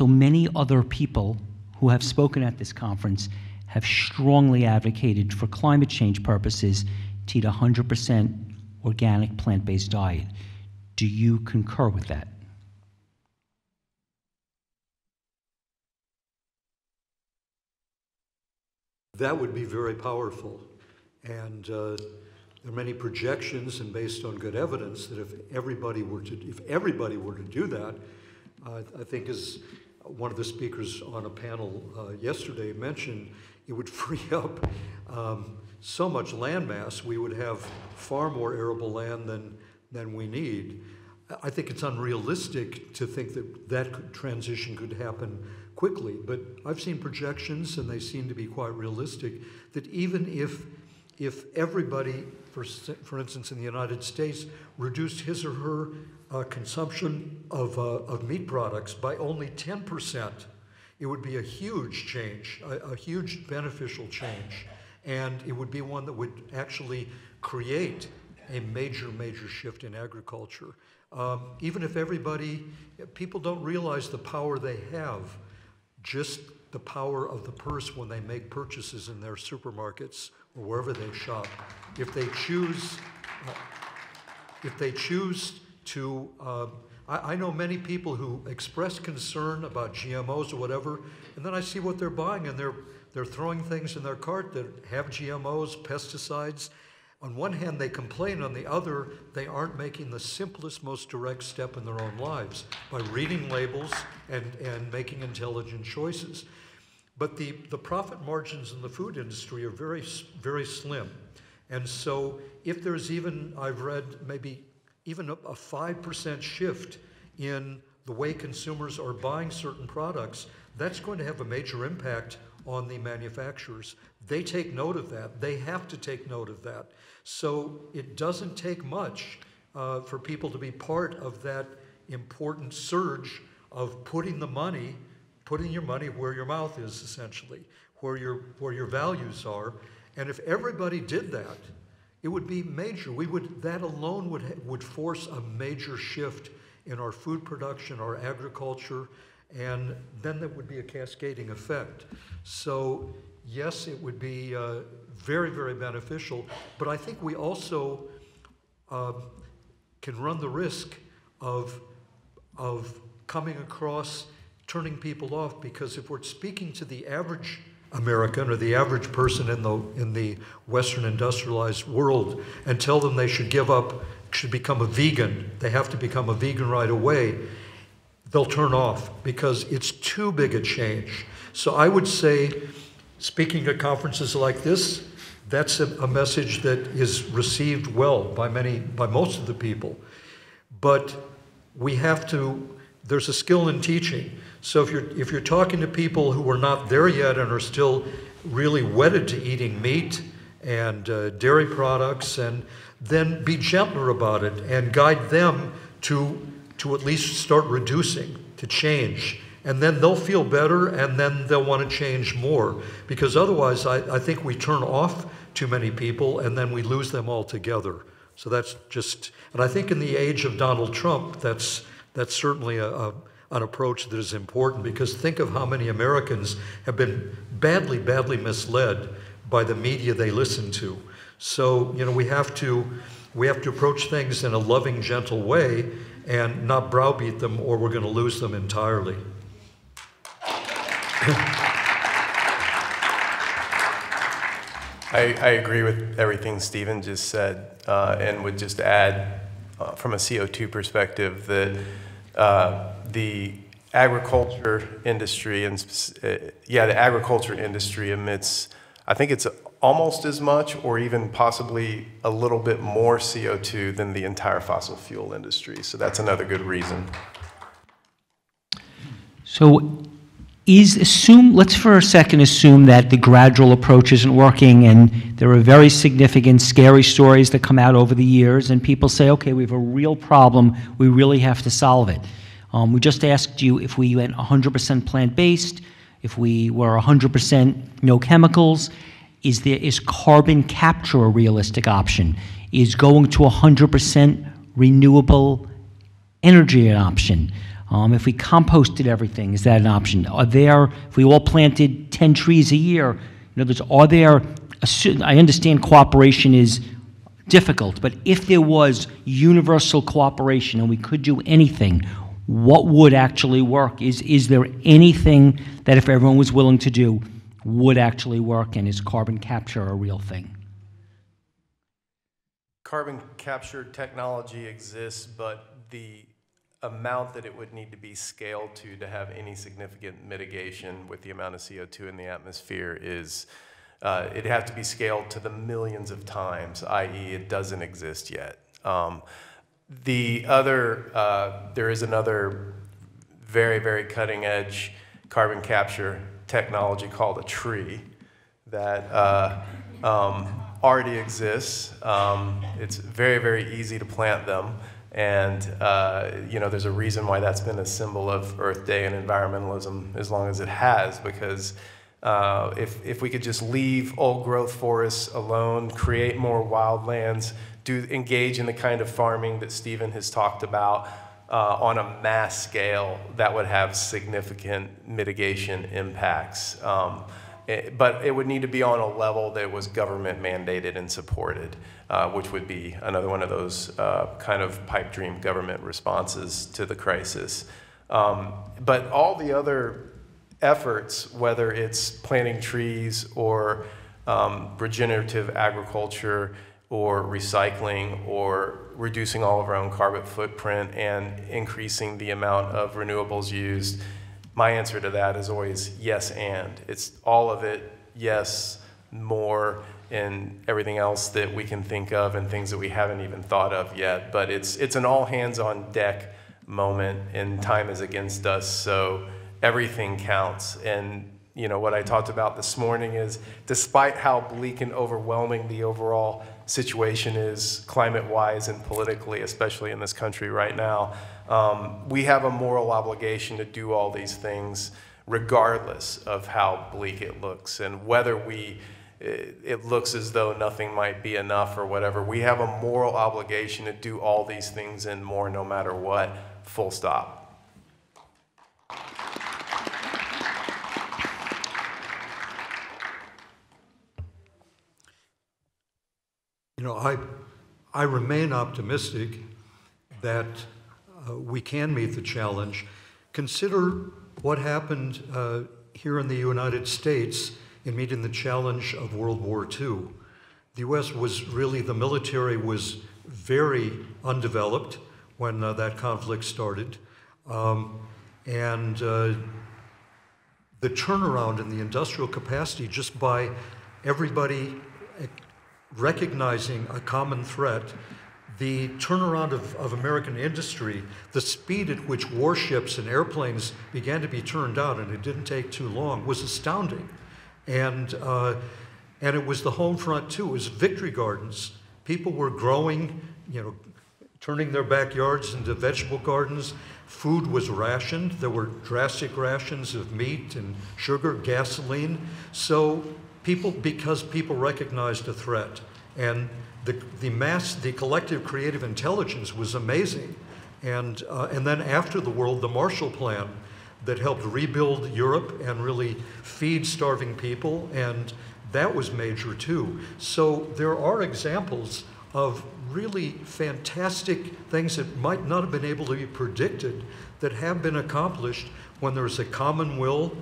many other people who have spoken at this conference have strongly advocated for climate change purposes to eat 100% organic plant-based diet. Do you concur with that? That would be very powerful. And there are many projections, and based on good evidence, that if everybody were to do that, I think, as one of the speakers on a panel yesterday mentioned, it would free up so much land mass. We would have far more arable land than we need. I think it's unrealistic to think that that transition could happen quickly, but I've seen projections, and they seem to be quite realistic, that even if everybody, for instance, in the United States, reduced his or her consumption of meat products by only 10%, it would be a huge change, a huge beneficial change. And it would be one that would actually create a major, major shift in agriculture. Even if people don't realize the power they have, just the power of the purse when they make purchases in their supermarkets or wherever they shop. If they choose to, I know many people who express concern about GMOs or whatever, and then I see what they're buying, and they're throwing things in their cart that have GMOs, pesticides. On one hand, they complain. On the other, they aren't making the simplest, most direct step in their own lives by reading labels and making intelligent choices. But the profit margins in the food industry are very, very slim. And so if there's even, I've read, maybe even a 5% shift in the way consumers are buying certain products, that's going to have a major impact on the manufacturers. They take note of that. They have to take note of that. So it doesn't take much for people to be part of that important surge of putting your money where your mouth is, essentially, where your values are. And if everybody did that, it would be major. That alone would force a major shift in our food production, our agriculture, and then there would be a cascading effect. So yes, it would be very, very beneficial, but I think we also can run the risk of coming across turning people off, because if we're speaking to the average American or the average person in the Western industrialized world and tell them they should give up, should become a vegan, they have to become a vegan right away, they'll turn off because it's too big a change. So I would say, speaking at conferences like this, that's a message that is received well by most of the people. But there's a skill in teaching. So if you're talking to people who are not there yet and are still really wedded to eating meat and dairy products, and then be gentler about it and guide them to at least start reducing, to change. And then they'll feel better, and then they'll want to change more. Because otherwise, I think we turn off too many people, and then we lose them altogether. So that's just, and I think in the age of Donald Trump, that's certainly an approach that is important, because think of how many Americans have been badly, badly misled by the media they listen to. So, we have to approach things in a loving, gentle way, and not browbeat them, or we're going to lose them entirely. I agree with everything Stephen just said, and would just add from a CO2 perspective that the agriculture industry, emits, I think it's almost as much or even possibly a little bit more CO2 than the entire fossil fuel industry. So that's another good reason. So let's for a second assume that the gradual approach isn't working, and there are very significant scary stories that come out over the years, and people say, okay, we have a real problem, we really have to solve it. We just asked you if we went 100% plant-based, if we were 100% no chemicals. Is carbon capture a realistic option? Is going to 100% renewable energy an option? If we composted everything, is that an option? If we all planted 10 trees a year, I understand cooperation is difficult, but if there was universal cooperation and we could do anything, what would actually work? Is there anything that if everyone was willing to do, would actually work, and is carbon capture a real thing? Carbon capture technology exists, but the amount that it would need to be scaled to have any significant mitigation with the amount of CO2 in the atmosphere is, it'd have to be scaled to the millions of times, i.e. it doesn't exist yet. There is another very, very cutting edge carbon capture technology called a tree that already exists. It's very, very easy to plant them. And you know, there's a reason why that's been a symbol of Earth Day and environmentalism as long as it has, because if we could just leave old growth forests alone, create more wildlands, engage in the kind of farming that Stephen has talked about on a mass scale, that would have significant mitigation impacts. But it would need to be on a level that was government mandated and supported, which would be another one of those kind of pipe dream government responses to the crisis. But all the other efforts, whether it's planting trees or regenerative agriculture or recycling or reducing all of our own carbon footprint and increasing the amount of renewables used, my answer to that is always yes and. It's all of it, yes, more, and everything else that we can think of and things that we haven't even thought of yet. But it's an all hands on deck moment, and time is against us, so everything counts. And you know, what I talked about this morning is, despite how bleak and overwhelming the overall situation is climate-wise and politically, especially in this country right now, we have a moral obligation to do all these things regardless of how bleak it looks and whether it looks as though nothing might be enough or whatever. We have a moral obligation to do all these things and more no matter what, full stop. You know, I remain optimistic that we can meet the challenge. Consider what happened here in the United States in meeting the challenge of World War II. The US was really, the military was very undeveloped when that conflict started. And the turnaround in the industrial capacity just by everybody recognizing a common threat, the turnaround of American industry, the speed at which warships and airplanes began to be turned out, and it didn't take too long, was astounding. And it was the home front too, it was victory gardens. People were growing, you know, turning their backyards into vegetable gardens. Food was rationed. There were drastic rations of meat and sugar, gasoline. So people, because people recognized the threat. And the collective creative intelligence was amazing. And then after the world, the Marshall Plan that helped rebuild Europe and really feed starving people, and that was major too. So there are examples of really fantastic things that might not have been able to be predicted that have been accomplished when there's a common will,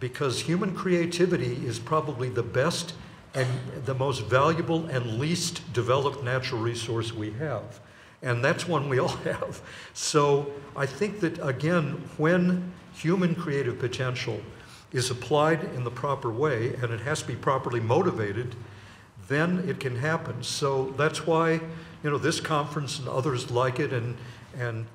because human creativity is probably the best and the most valuable and least developed natural resource we have. And that's one we all have. So I think that, again, when human creative potential is applied in the proper way, and it has to be properly motivated, then it can happen. So that's why, you know, this conference and others like it, and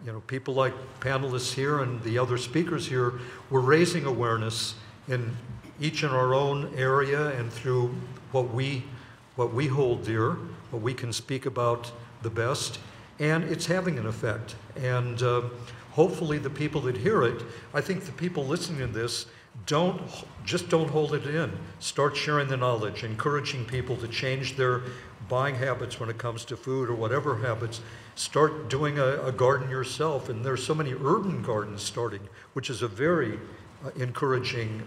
you know, people like panelists here and the other speakers here, we're raising awareness in each in our own area and through what we hold dear, what we can speak about the best, and it's having an effect. And hopefully the people that hear it, I think the people listening to this, just don't hold it in. Start sharing the knowledge, encouraging people to change their buying habits when it comes to food or whatever habits. Start doing a garden yourself, and there's so many urban gardens starting, which is a very encouraging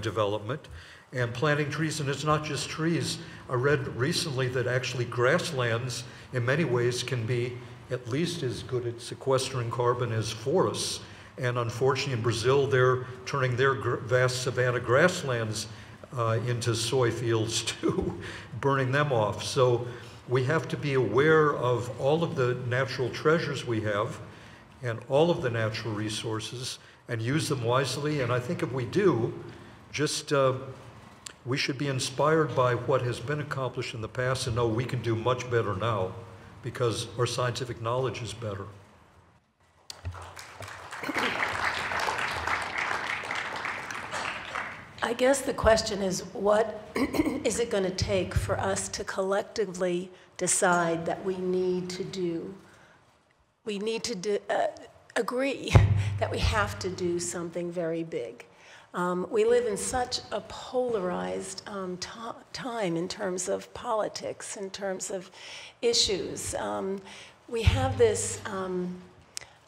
development. And planting trees, and it's not just trees. I read recently that actually grasslands in many ways can be at least as good at sequestering carbon as forests. And unfortunately in Brazil, they're turning their vast savanna grasslands into soy fields too, burning them off. So we have to be aware of all of the natural treasures we have and all of the natural resources and use them wisely. And I think if we do, just we should be inspired by what has been accomplished in the past and know we can do much better now because our scientific knowledge is better. I guess the question is, what is it going to take for us to collectively decide that we need to do, agree that we have to do something very big? We live in such a polarized time in terms of politics, in terms of issues. We have this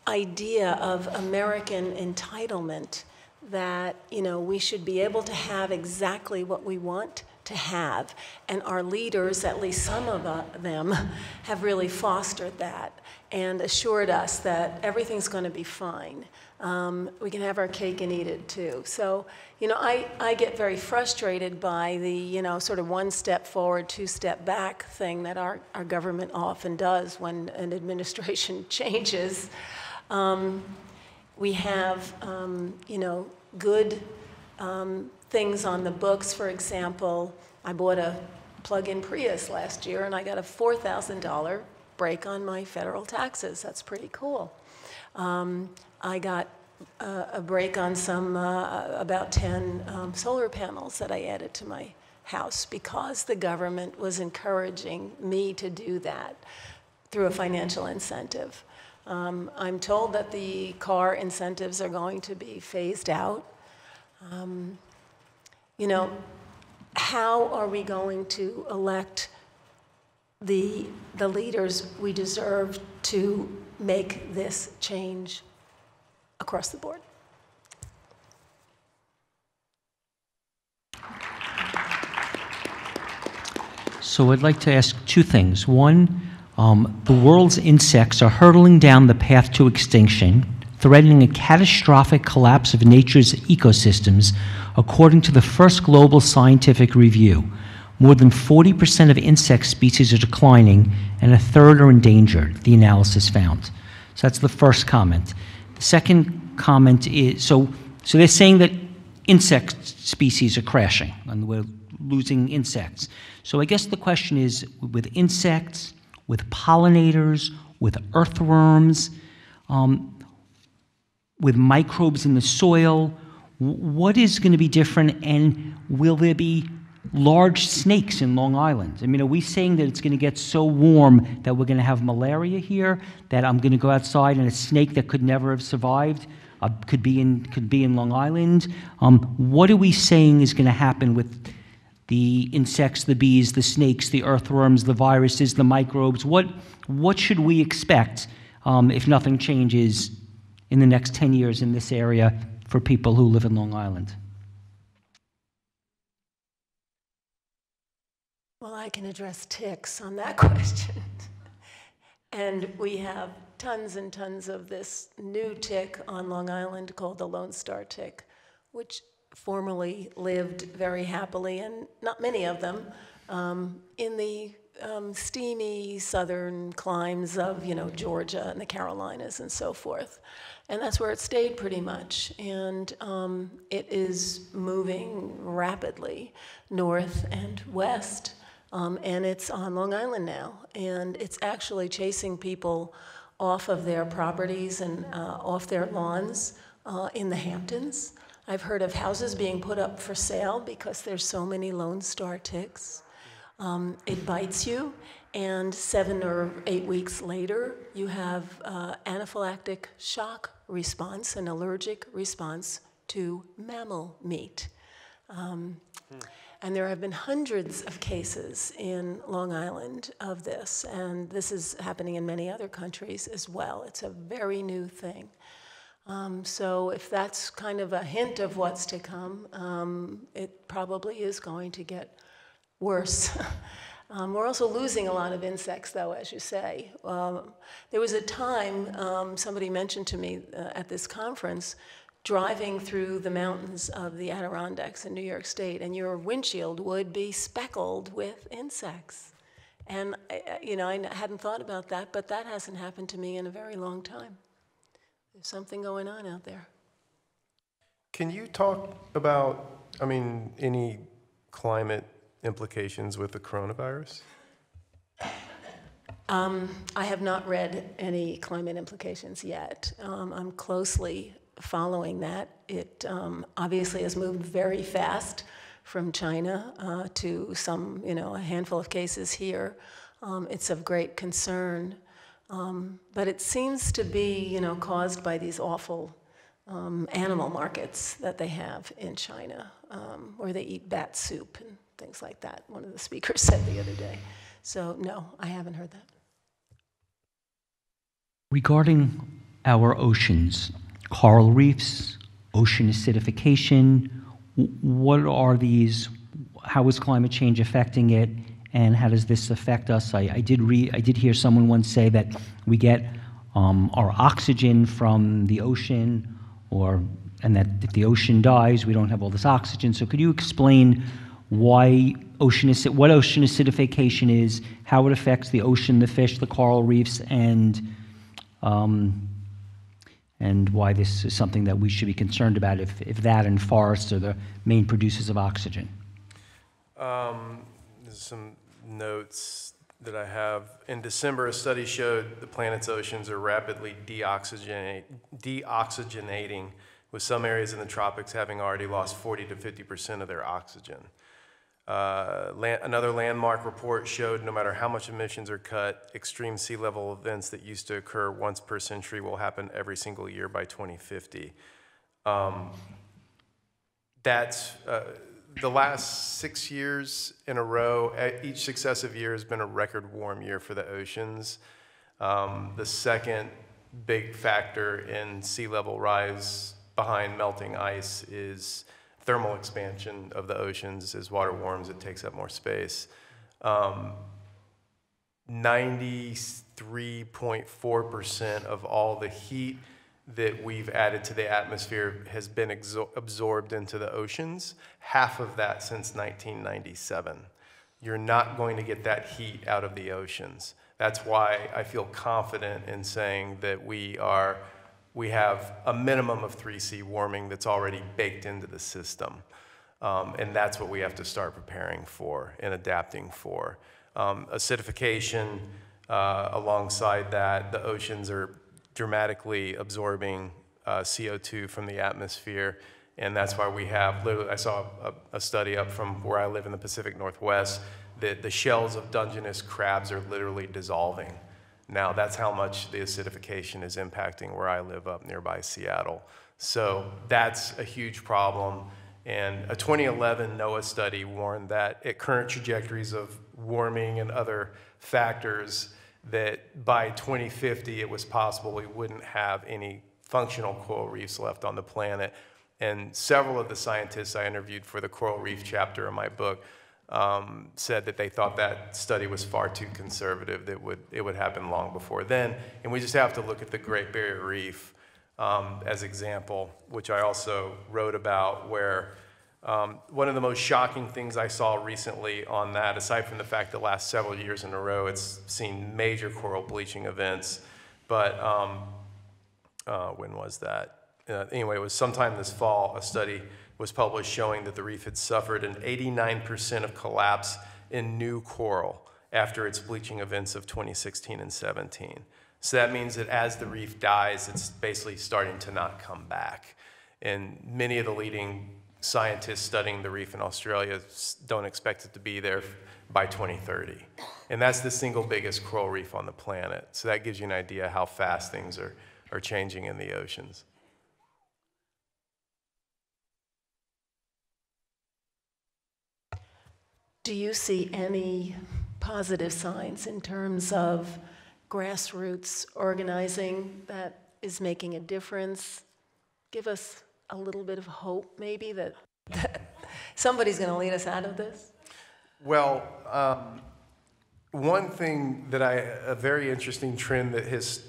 idea of American entitlement that, you know, we should be able to have exactly what we want to have. And our leaders, at least some of them, have really fostered that and assured us that everything's going to be fine. We can have our cake and eat it too. So, you know, I get very frustrated by the, you know, sort of one step forward, two step back thing that our government often does when an administration changes. We have, you know, good things on the books. For example, I bought a plug-in Prius last year and I got a $4,000 break on my federal taxes. That's pretty cool. I got a break on some, about 10 solar panels that I added to my house because the government was encouraging me to do that through a financial incentive. I'm told that the car incentives are going to be phased out. You know, how are we going to elect the leaders we deserve to make this change across the board? So I'd like to ask two things. One, the world's insects are hurtling down the path to extinction, threatening a catastrophic collapse of nature's ecosystems, according to the first global scientific review. More than 40% of insect species are declining, and a third are endangered, the analysis found. So that's the first comment. The second comment is, so they're saying that insect species are crashing, and we're losing insects. So I guess the question is, with insects, with pollinators, with earthworms, with microbes in the soil, what is going to be different, and will there be large snakes in Long Island? I mean, are we saying that it's going to get so warm that we're going to have malaria here, that I'm going to go outside and a snake that could never have survived could be in Long Island? What are we saying is going to happen with the insects, the bees, the snakes, the earthworms, the viruses, the microbes? What should we expect if nothing changes in the next 10 years in this area for people who live in Long Island? Well, I can address ticks on that question. And we have tons and tons of this new tick on Long Island called the Lone Star tick, which formerly lived very happily, and not many of them, in the steamy southern climes of, you know, Georgia and the Carolinas and so forth. And that's where it stayed pretty much. And it is moving rapidly north and west, and it's on Long Island now. And it's actually chasing people off of their properties and off their lawns in the Hamptons. I've heard of houses being put up for sale because there's so many Lone Star ticks. It bites you, and 7 or 8 weeks later, you have anaphylactic shock response, an allergic response to mammal meat. And there have been hundreds of cases in Long Island of this, and this is happening in many other countries as well. It's a very new thing. So if that's kind of a hint of what's to come, it probably is going to get worse. We're also losing a lot of insects, though, as you say. There was a time, somebody mentioned to me at this conference, driving through the mountains of the Adirondacks in New York State, and your windshield would be speckled with insects. And, you know, I hadn't thought about that, but that hasn't happened to me in a very long time. There's something going on out there. Can you talk about, I mean, any climate implications with the coronavirus? I have not read any climate implications yet. I'm closely following that. It It obviously has moved very fast from China to some, a handful of cases here. It's of great concern, but it seems to be, caused by these awful animal markets that they have in China, where they eat bat soup and things like that, one of the speakers said the other day. So no, I haven't heard that. Regarding our oceans, coral reefs, ocean acidification, what are these, how is climate change affecting it, and how does this affect us? I did hear someone once say that we get our oxygen from the ocean, and that if the ocean dies, we don't have all this oxygen. So could you explain what ocean acidification is, how it affects the ocean, the fish, the coral reefs, and why this is something that we should be concerned about if that and forests are the main producers of oxygen? There's some notes that I have. In December, a study showed the planet's oceans are rapidly deoxygenating, with some areas in the tropics having already lost 40 to 50% of their oxygen. Another landmark report showed no matter how much emissions are cut, extreme sea level events that used to occur once per century will happen every single year by 2050. That's the last 6 years in a row. Each successive year has been a record warm year for the oceans. The second big factor in sea level rise behind melting ice is thermal expansion of the oceans. As water warms, it takes up more space. 93.4% of all the heat that we've added to the atmosphere has been absorbed into the oceans, half of that since 1997. You're not going to get that heat out of the oceans. That's why I feel confident in saying that we have a minimum of 3°C warming that's already baked into the system. And that's what we have to start preparing for and adapting for. Acidification, alongside that, the oceans are dramatically absorbing CO2 from the atmosphere. And that's why we have, literally, I saw a study up from where I live in the Pacific Northwest, that the shells of Dungeness crabs are literally dissolving. Now, that's how much the acidification is impacting where I live up nearby Seattle. So that's a huge problem. And a 2011 NOAA study warned that at current trajectories of warming and other factors, that by 2050, it was possible we wouldn't have any functional coral reefs left on the planet. And several of the scientists I interviewed for the coral reef chapter in my book said that they thought that study was far too conservative, that it would happen long before then. And we just have to look at the Great Barrier Reef as example, which I also wrote about, where one of the most shocking things I saw recently on that, aside from the fact that the last several years in a row it's seen major coral bleaching events, but when was that? Anyway, it was sometime this fall, a study was published showing that the reef had suffered an 89% of collapse in new coral after its bleaching events of 2016 and 17. So that means that as the reef dies, it's basically starting to not come back. And many of the leading scientists studying the reef in Australia don't expect it to be there by 2030. And that's the single biggest coral reef on the planet. So that gives you an idea how fast things are changing in the oceans. Do you see any positive signs in terms of grassroots organizing that is making a difference? Give us a little bit of hope, maybe, that somebody's going to lead us out of this? Well, one thing that a very interesting trend that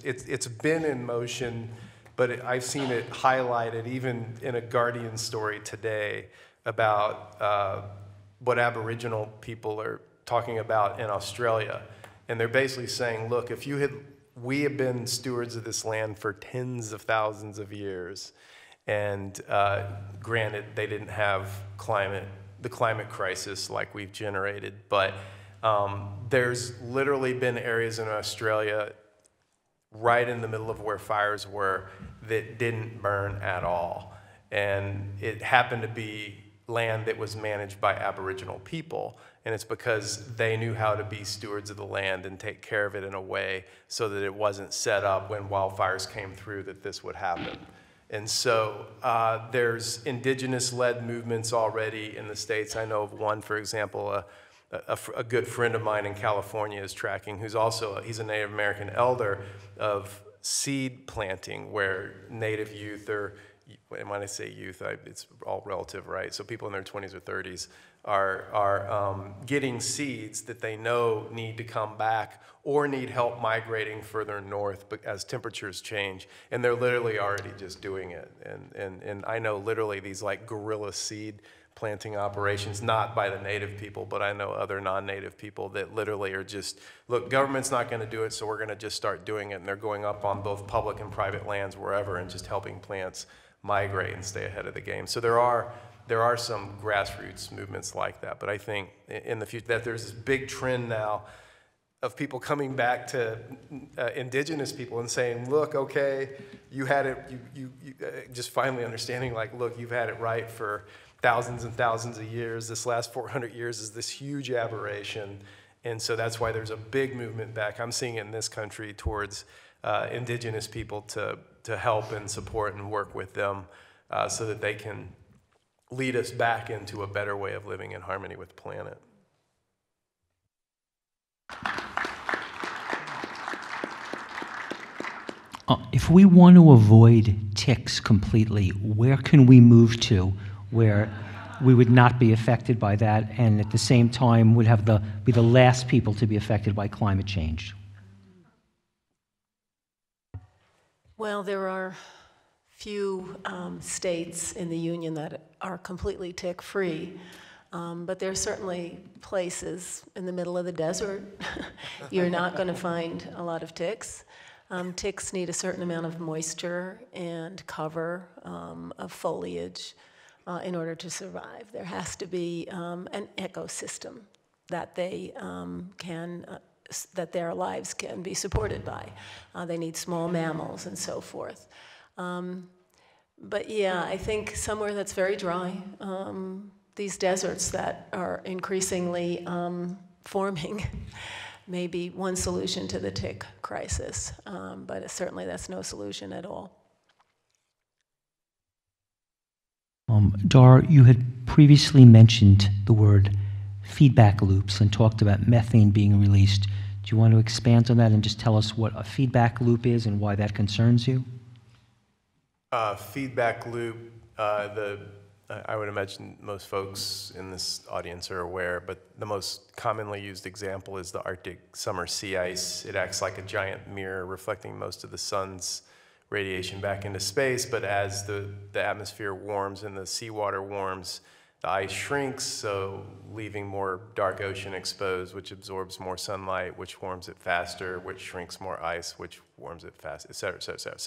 it's been in motion, but I've seen it highlighted even in a Guardian story today about what Aboriginal people are talking about in Australia. And they're basically saying, look, we have been stewards of this land for tens of thousands of years. And granted, they didn't have the climate crisis like we've generated, but there's literally been areas in Australia right in the middle of where fires were that didn't burn at all. and it happened to be land that was managed by Aboriginal people, and it's because they knew how to be stewards of the land and take care of it in a way so that it wasn't set up when wildfires came through that this would happen. And so there's indigenous-led movements already in the States. I know of one, for example, a good friend of mine in California is tracking, who's also, he's a Native American elder, of seed planting, where Native youth are, and when I say youth, it's all relative, right? So people in their 20s or 30s are getting seeds that they know need to come back or need help migrating further north as temperatures change. And they're literally already just doing it. And I know literally these like guerrilla seed planting operations, not by the Native people, but I know other non-Native people that literally are just, look, government's not gonna do it, so we're gonna just start doing it. And they're going up on both public and private lands wherever and just helping plants migrate and stay ahead of the game. So there are some grassroots movements like that, but I think in the future that there's this big trend now of people coming back to indigenous people and saying, look, okay, you had it, you just finally understanding, like, look, you've had it right for thousands and thousands of years. This last 400 years is this huge aberration. And so that's why there's a big movement back. I'm seeing it in this country towards indigenous people to help and support and work with them so that they can lead us back into a better way of living in harmony with the planet. If we want to avoid ticks completely, where can we move to where we would not be affected by that and at the same time would have be the last people to be affected by climate change? Well, there are few states in the Union that are completely tick-free, but there are certainly places in the middle of the desert. You're not going to find a lot of ticks. Ticks need a certain amount of moisture and cover of foliage in order to survive. There has to be an ecosystem that they can that their lives can be supported by. They need small mammals and so forth. But yeah, I think somewhere that's very dry, these deserts that are increasingly forming may be one solution to the tick crisis, but certainly that's no solution at all. Dahr, you had previously mentioned the word feedback loops and talked about methane being released. Do you want to expand on that and just tell us what a feedback loop is and why that concerns you? Feedback loop, I would imagine most folks in this audience are aware, but the most commonly used example is the Arctic summer sea ice. It acts like a giant mirror reflecting most of the sun's radiation back into space, but as the atmosphere warms and the seawater warms, the ice shrinks, so leaving more dark ocean exposed, which absorbs more sunlight, which warms it faster, which shrinks more ice, which warms it faster, et cetera, et cetera, et cetera.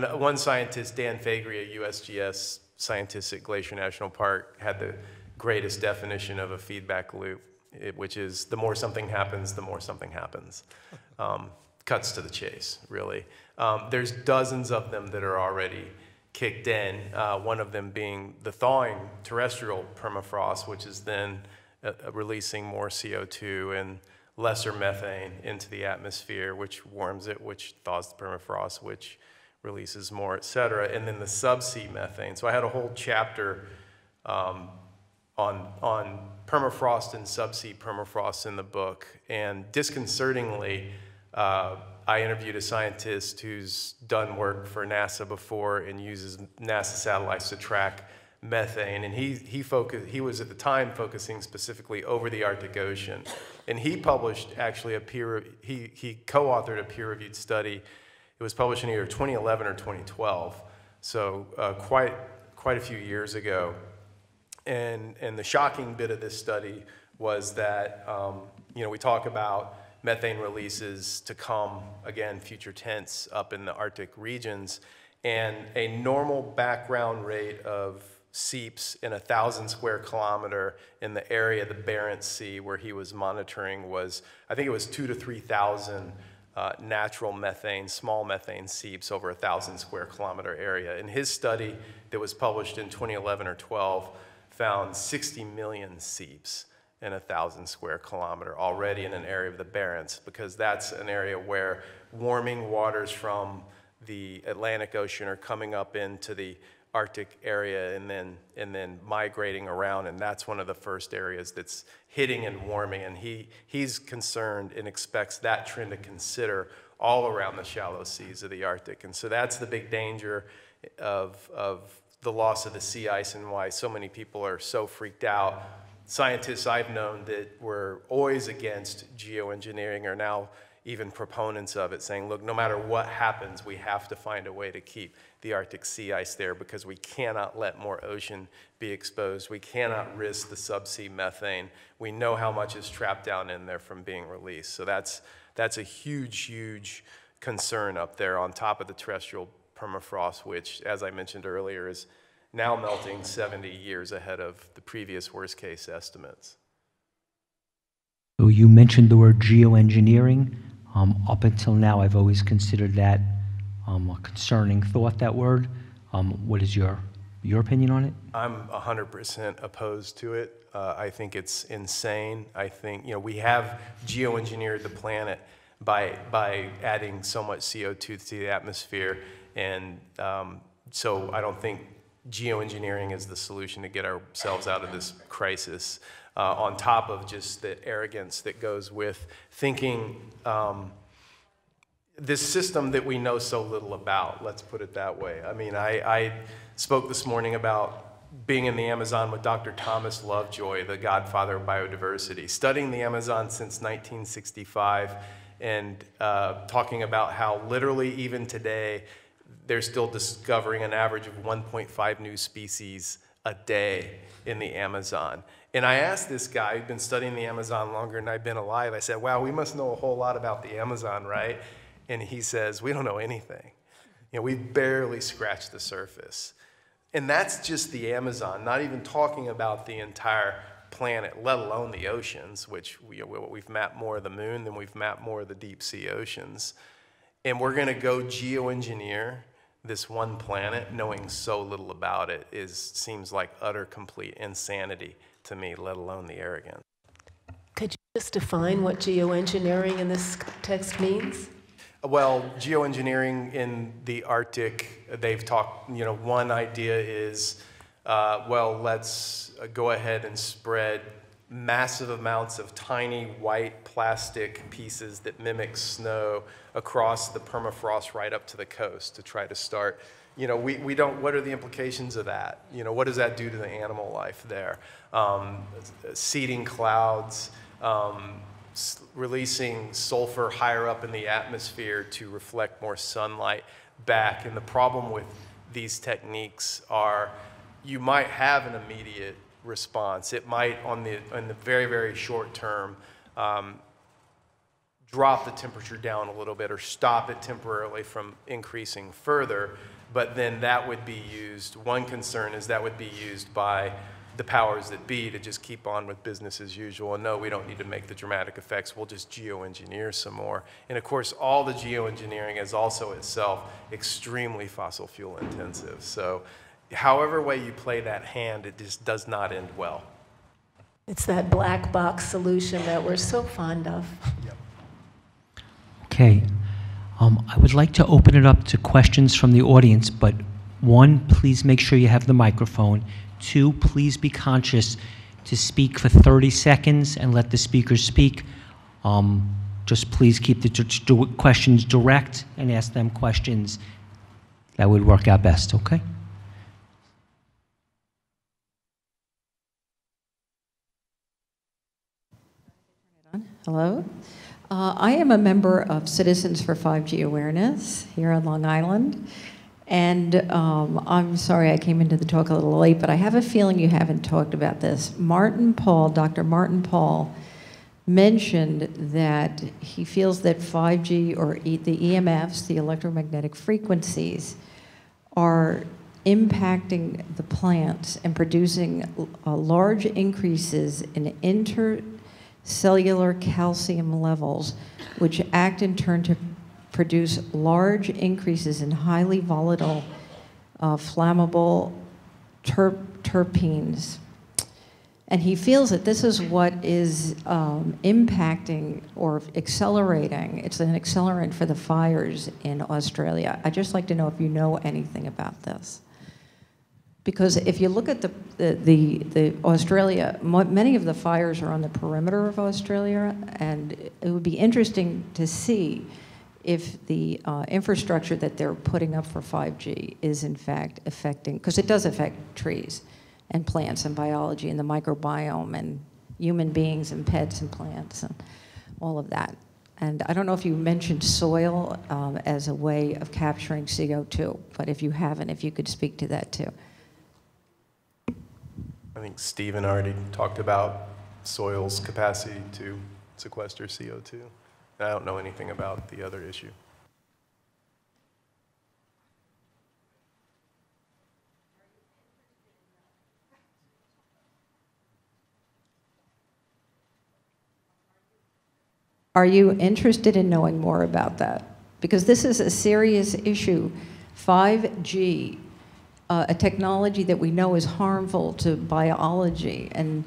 So one scientist, Dan Fagre, a USGS scientist at Glacier National Park, had the greatest definition of a feedback loop, which is the more something happens, the more something happens. Cuts to the chase, really. There's dozens of them that are already kicked in, one of them being the thawing terrestrial permafrost, which is then releasing more CO2 and lesser methane into the atmosphere, which warms it, which thaws the permafrost, which releases more, et cetera, and then the subsea methane. So I had a whole chapter on permafrost and subsea permafrost in the book, and disconcertingly, I interviewed a scientist who's done work for NASA before and uses NASA satellites to track methane, and he was at the time focusing specifically over the Arctic Ocean, and he published actually he co-authored a peer-reviewed study. It was published in either 2011 or 2012, so quite a few years ago, and the shocking bit of this study was that we talk about methane releases to come, again, future tense, up in the Arctic regions, and a normal background rate of seeps in 1,000 square kilometer in the area, the Barents Sea, where he was monitoring was, I think it was 2,000 to 3,000 natural methane, small methane seeps over 1,000 square kilometer area. And his study that was published in 2011 or 12 found 60 million seeps in 1,000 square kilometer already in an area of the Barents, because that's an area where warming waters from the Atlantic Ocean are coming up into the Arctic area and then migrating around, and that's one of the first areas that's hitting and warming, and he's concerned and expects that trend to consider all around the shallow seas of the Arctic. And so that's the big danger of the loss of the sea ice and why so many people are so freaked out. Scientists I've known that were always against geoengineering are now even proponents of it, saying, look, no matter what happens, we have to find a way to keep the Arctic sea ice there because we cannot let more ocean be exposed. We cannot risk the subsea methane. We know how much is trapped down in there from being released. So that's a huge, huge concern up there on top of the terrestrial permafrost, which, as I mentioned earlier, is now melting 70 years ahead of the previous worst-case estimates. So you mentioned the word geoengineering. Up until now, I've always considered that a concerning thought, that word. What is your opinion on it? I'm 100% opposed to it. I think it's insane. I think, you know, we have geoengineered the planet by adding so much CO2 to the atmosphere, and so I don't think geoengineering is the solution to get ourselves out of this crisis, on top of just the arrogance that goes with thinking this system that we know so little about, let's put it that way. I mean, I spoke this morning about being in the Amazon with Dr. Thomas Lovejoy, the godfather of biodiversity, studying the Amazon since 1965 and talking about how literally even today they're still discovering an average of 1.5 new species a day in the Amazon. And I asked this guy, who'd been studying the Amazon longer than I've been alive, I said, wow, we must know a whole lot about the Amazon, right? And he says, we don't know anything. You know, we've barely scratched the surface. And that's just the Amazon, not even talking about the entire planet, let alone the oceans, which we've mapped more of the moon than we've mapped more of the deep sea oceans. And we're gonna go geoengineer this one planet, knowing so little about it, seems like utter, complete insanity to me, let alone the arrogance. Could you just define what geoengineering in this context means? Well, geoengineering in the Arctic, they've talked, you know, one idea is, well, let's go ahead and spread massive amounts of tiny white plastic pieces that mimic snow across the permafrost right up to the coast to try to start, you know, we don't, what are the implications of that? You know, what does that do to the animal life there? Seeding clouds, releasing sulfur higher up in the atmosphere to reflect more sunlight back. And the problem with these techniques are you might have an immediate response. It might, in the very, very short term, drop the temperature down a little bit or stop it temporarily from increasing further, but then that would be used, one concern is that would be used by the powers that be to just keep on with business as usual. And no, we don't need to make the dramatic effects, we'll just geoengineer some more. And of course, all the geoengineering is also itself extremely fossil fuel intensive. So however way you play that hand, it just does not end well. It's that black box solution that we're so fond of. Yep. Okay. I would like to open it up to questions from the audience, but one, please make sure you have the microphone. Two, please be conscious to speak for 30 seconds and let the speaker speak. Just please keep the questions direct and ask them questions. That would work out best, okay? Hello. I am a member of Citizens for 5G Awareness here on Long Island. And I'm sorry I came into the talk a little late, but I have a feeling you haven't talked about this. Dr. Martin Paul mentioned that he feels that 5G or the EMFs, the electromagnetic frequencies, are impacting the plants and producing large increases in cellular calcium levels, which act in turn to produce large increases in highly volatile, flammable terpenes. And he feels that this is what is impacting or accelerating. It's an accelerant for the fires in Australia. I'd just like to know if you know anything about this. Because if you look at the Australia, many of the fires are on the perimeter of Australia, and it would be interesting to see if the infrastructure that they're putting up for 5G is in fact affecting, because it does affect trees and plants and biology and the microbiome and human beings and pets and plants and all of that. And I don't know if you mentioned soil as a way of capturing CO2, but if you haven't, if you could speak to that too. I think Stephen already talked about soil's capacity to sequester CO2. I don't know anything about the other issue. Are you interested in knowing more about that? Because this is a serious issue. 5G, a technology that we know is harmful to biology and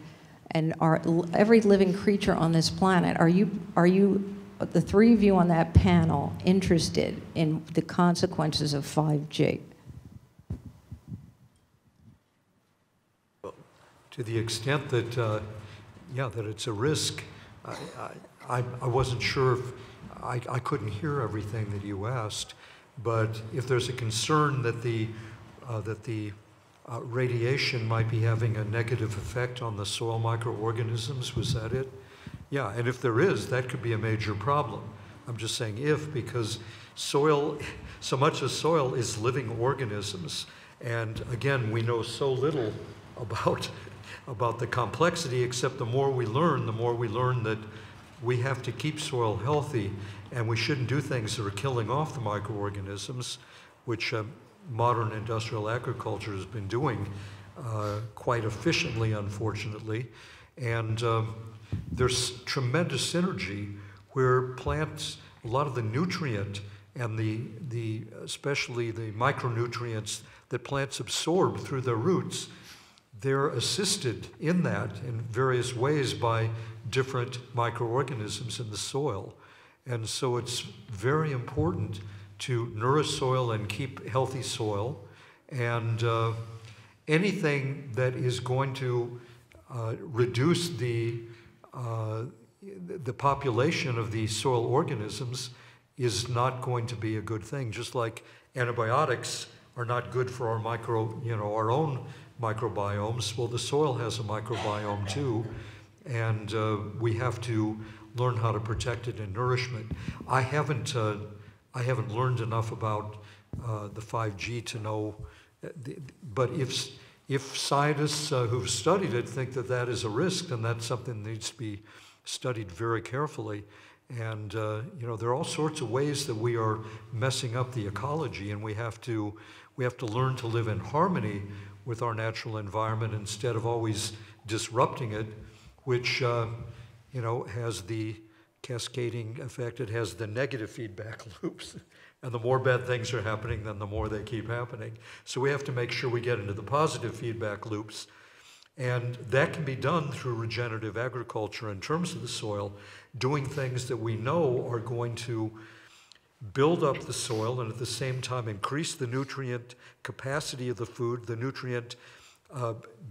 every living creature on this planet. Are you, the three of you on that panel, interested in the consequences of 5G? Well, to the extent that, yeah, that it's a risk, I wasn't sure if, I couldn't hear everything that you asked, but if there's a concern that the radiation might be having a negative effect on the soil microorganisms, was that it? Yeah, and if there is, that could be a major problem. I'm just saying if, because soil, so much of soil is living organisms. And again, we know so little about the complexity, except the more we learn that we have to keep soil healthy, and we shouldn't do things that are killing off the microorganisms, which modern industrial agriculture has been doing quite efficiently, unfortunately. And there's tremendous synergy where plants, a lot of the nutrient and the especially the micronutrients that plants absorb through their roots, they're assisted in that in various ways by different microorganisms in the soil. And so it's very important to nourish soil and keep healthy soil. And anything that is going to reduce the population of the soil organisms is not going to be a good thing, just like antibiotics are not good for our our own microbiomes. Well, the soil has a microbiome too, and we have to learn how to protect it in nourishment. I haven't learned enough about the 5G to know, but if scientists who've studied it think that that is a risk, then that's something that needs to be studied very carefully. And there are all sorts of ways that we are messing up the ecology, and we have to learn to live in harmony with our natural environment instead of always disrupting it, which has the cascading effect. It has the negative feedback loops. And the more bad things are happening, then the more they keep happening. So we have to make sure we get into the positive feedback loops. And that can be done through regenerative agriculture in terms of the soil, doing things that we know are going to build up the soil and at the same time increase the nutrient capacity of the food, the nutrient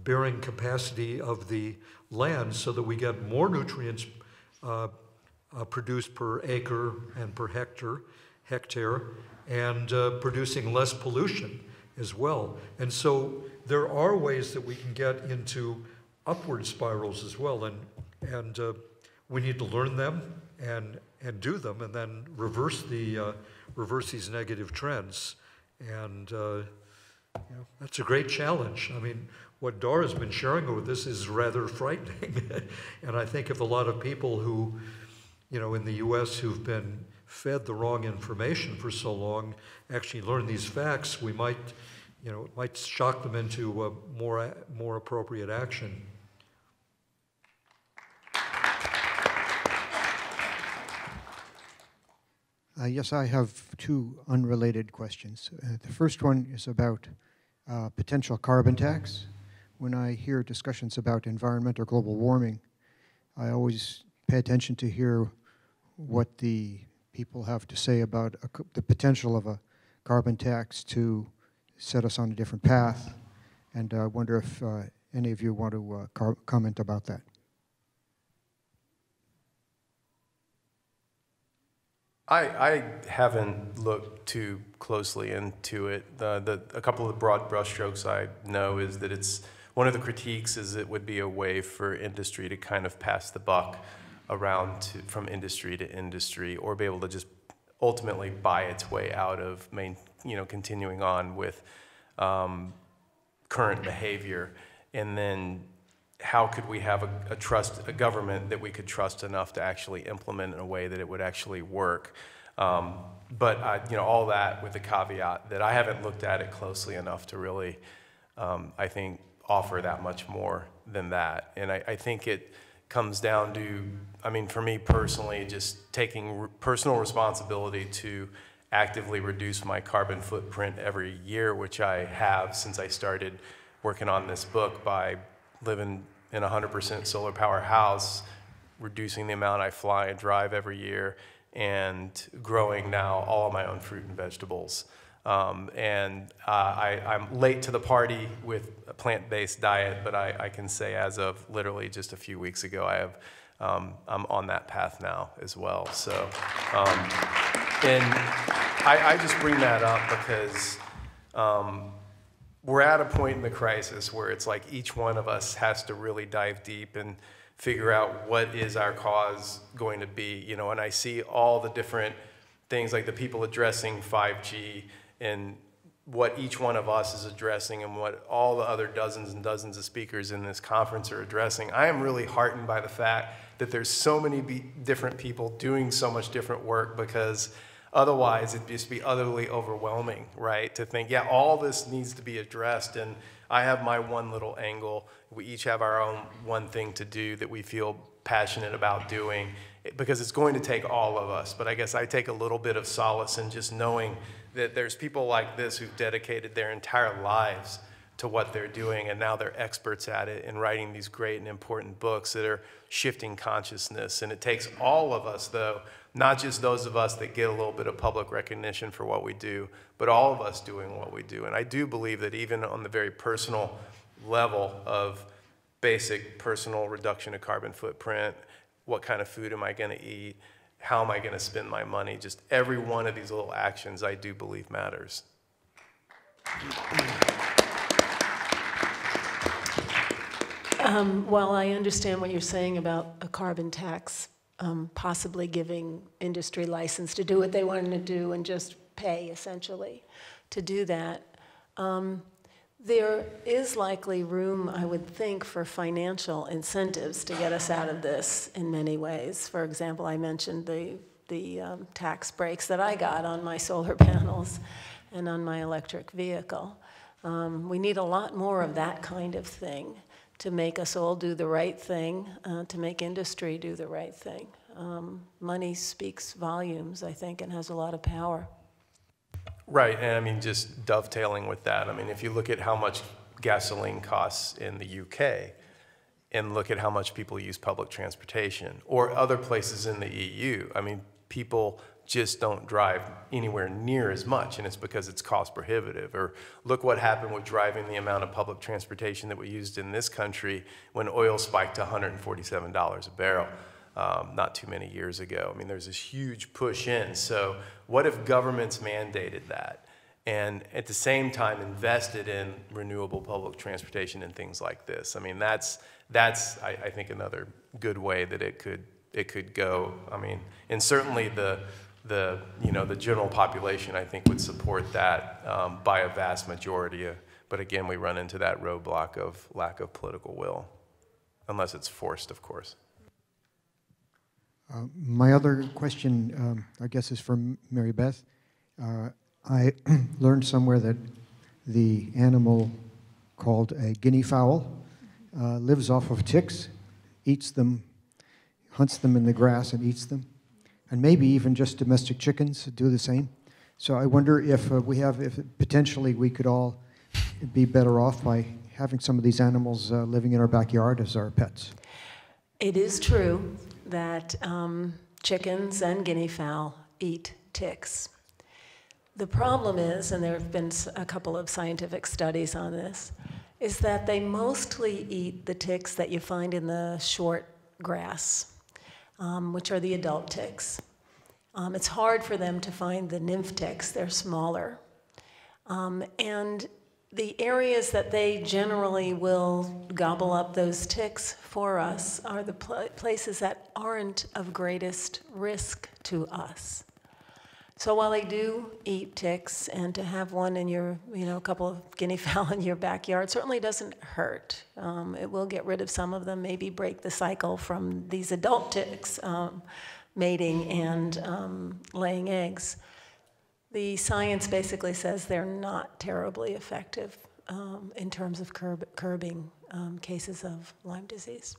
bearing capacity of the land, so that we get more nutrients produced per acre and per hectare, and producing less pollution as well. And so there are ways that we can get into upward spirals as well, and we need to learn them and do them, and then reverse these negative trends. And that's a great challenge. I mean, what Dahr has been sharing with us is rather frightening, and I think of a lot of people who, in the U.S. who've been fed the wrong information for so long, actually learn these facts, we might, it might shock them into a more appropriate action. Yes, I have two unrelated questions. The first one is about potential carbon tax. When I hear discussions about environment or global warming, I always pay attention to hear what the people have to say about the potential of a carbon tax to set us on a different path. And I wonder if any of you want to comment about that. I haven't looked too closely into it. A couple of the broad brushstrokes I know is that it's one of the critiques is it would be a way for industry to kind of pass the buck around from industry to industry, or be able to just ultimately buy its way out of continuing on with current behavior. And then how could we have a government that we could trust enough to actually implement in a way that it would actually work? But all that with the caveat that I haven't looked at it closely enough to really, I think, offer that much more than that. And I think it comes down to, for me personally, just taking personal responsibility to actively reduce my carbon footprint every year, which I have since I started working on this book by living in a 100% solar power house, reducing the amount I fly and drive every year, and growing now all of my own fruit and vegetables. I'm late to the party with a plant-based diet, but I can say as of literally just a few weeks ago, I'm on that path now as well. So, and I just bring that up because we're at a point in the crisis where it's like each one of us has to really dive deep and figure out what is our cause going to be, and I see all the different things like the people addressing 5G and what each one of us is addressing and what all the other dozens and dozens of speakers in this conference are addressing. I am really heartened by the fact that there's so many different people doing so much different work, because otherwise, it'd just be utterly overwhelming, right? To think, yeah, all this needs to be addressed, and I have my one little angle. We each have our own one thing to do that we feel passionate about doing, because it's going to take all of us. But I guess I take a little bit of solace in just knowing that there's people like this who've dedicated their entire lives to what they're doing, and now they're experts at it and writing these great and important books that are shifting consciousness. And it takes all of us, though, not just those of us that get a little bit of public recognition for what we do, but all of us doing what we do. And I do believe that even on the very personal level of basic personal reduction of carbon footprint, what kind of food am I going to eat, how am I going to spend my money, just every one of these little actions I do believe matters. While I understand what you're saying about a carbon tax, possibly giving industry license to do what they wanted to do and just pay, essentially, to do that, there is likely room, I would think, for financial incentives to get us out of this in many ways. For example, I mentioned the tax breaks that I got on my solar panels and on my electric vehicle. We need a lot more of that kind of thing to make us all do the right thing, to make industry do the right thing. Money speaks volumes, I think, and has a lot of power. Right, and just dovetailing with that, if you look at how much gasoline costs in the UK, and look at how much people use public transportation, or other places in the EU, people just don't drive anywhere near as much, and it's because it's cost prohibitive. Or look what happened with driving the amount of public transportation that we used in this country when oil spiked to $147 a barrel not too many years ago. There's this huge push in. So what if governments mandated that and at the same time invested in renewable public transportation and things like this? That's I think, another good way that it could go. And certainly the general population, I think, would support that by a vast majority. But again, we run into that roadblock of lack of political will, unless it's forced, of course. My other question, I guess, is for Mary Beth. I learned somewhere that the animal called a guinea fowl lives off of ticks, hunts them in the grass and eats them. and maybe even just domestic chickens do the same. So I wonder if potentially we could all be better off by having some of these animals living in our backyard as our pets. It is true that chickens and guinea fowl eat ticks. The problem is, and there have been a couple of scientific studies on this, is that they mostly eat the ticks that you find in the short grass, which are the adult ticks. It's hard for them to find the nymph ticks. They're smaller. And the areas that they generally will gobble up those ticks for us are the places that aren't of greatest risk to us. So while they do eat ticks, and to have one in your, a couple of guinea fowl in your backyard certainly doesn't hurt. It will get rid of some of them, maybe break the cycle from these adult ticks mating and laying eggs. The science basically says they're not terribly effective in terms of curbing cases of Lyme disease.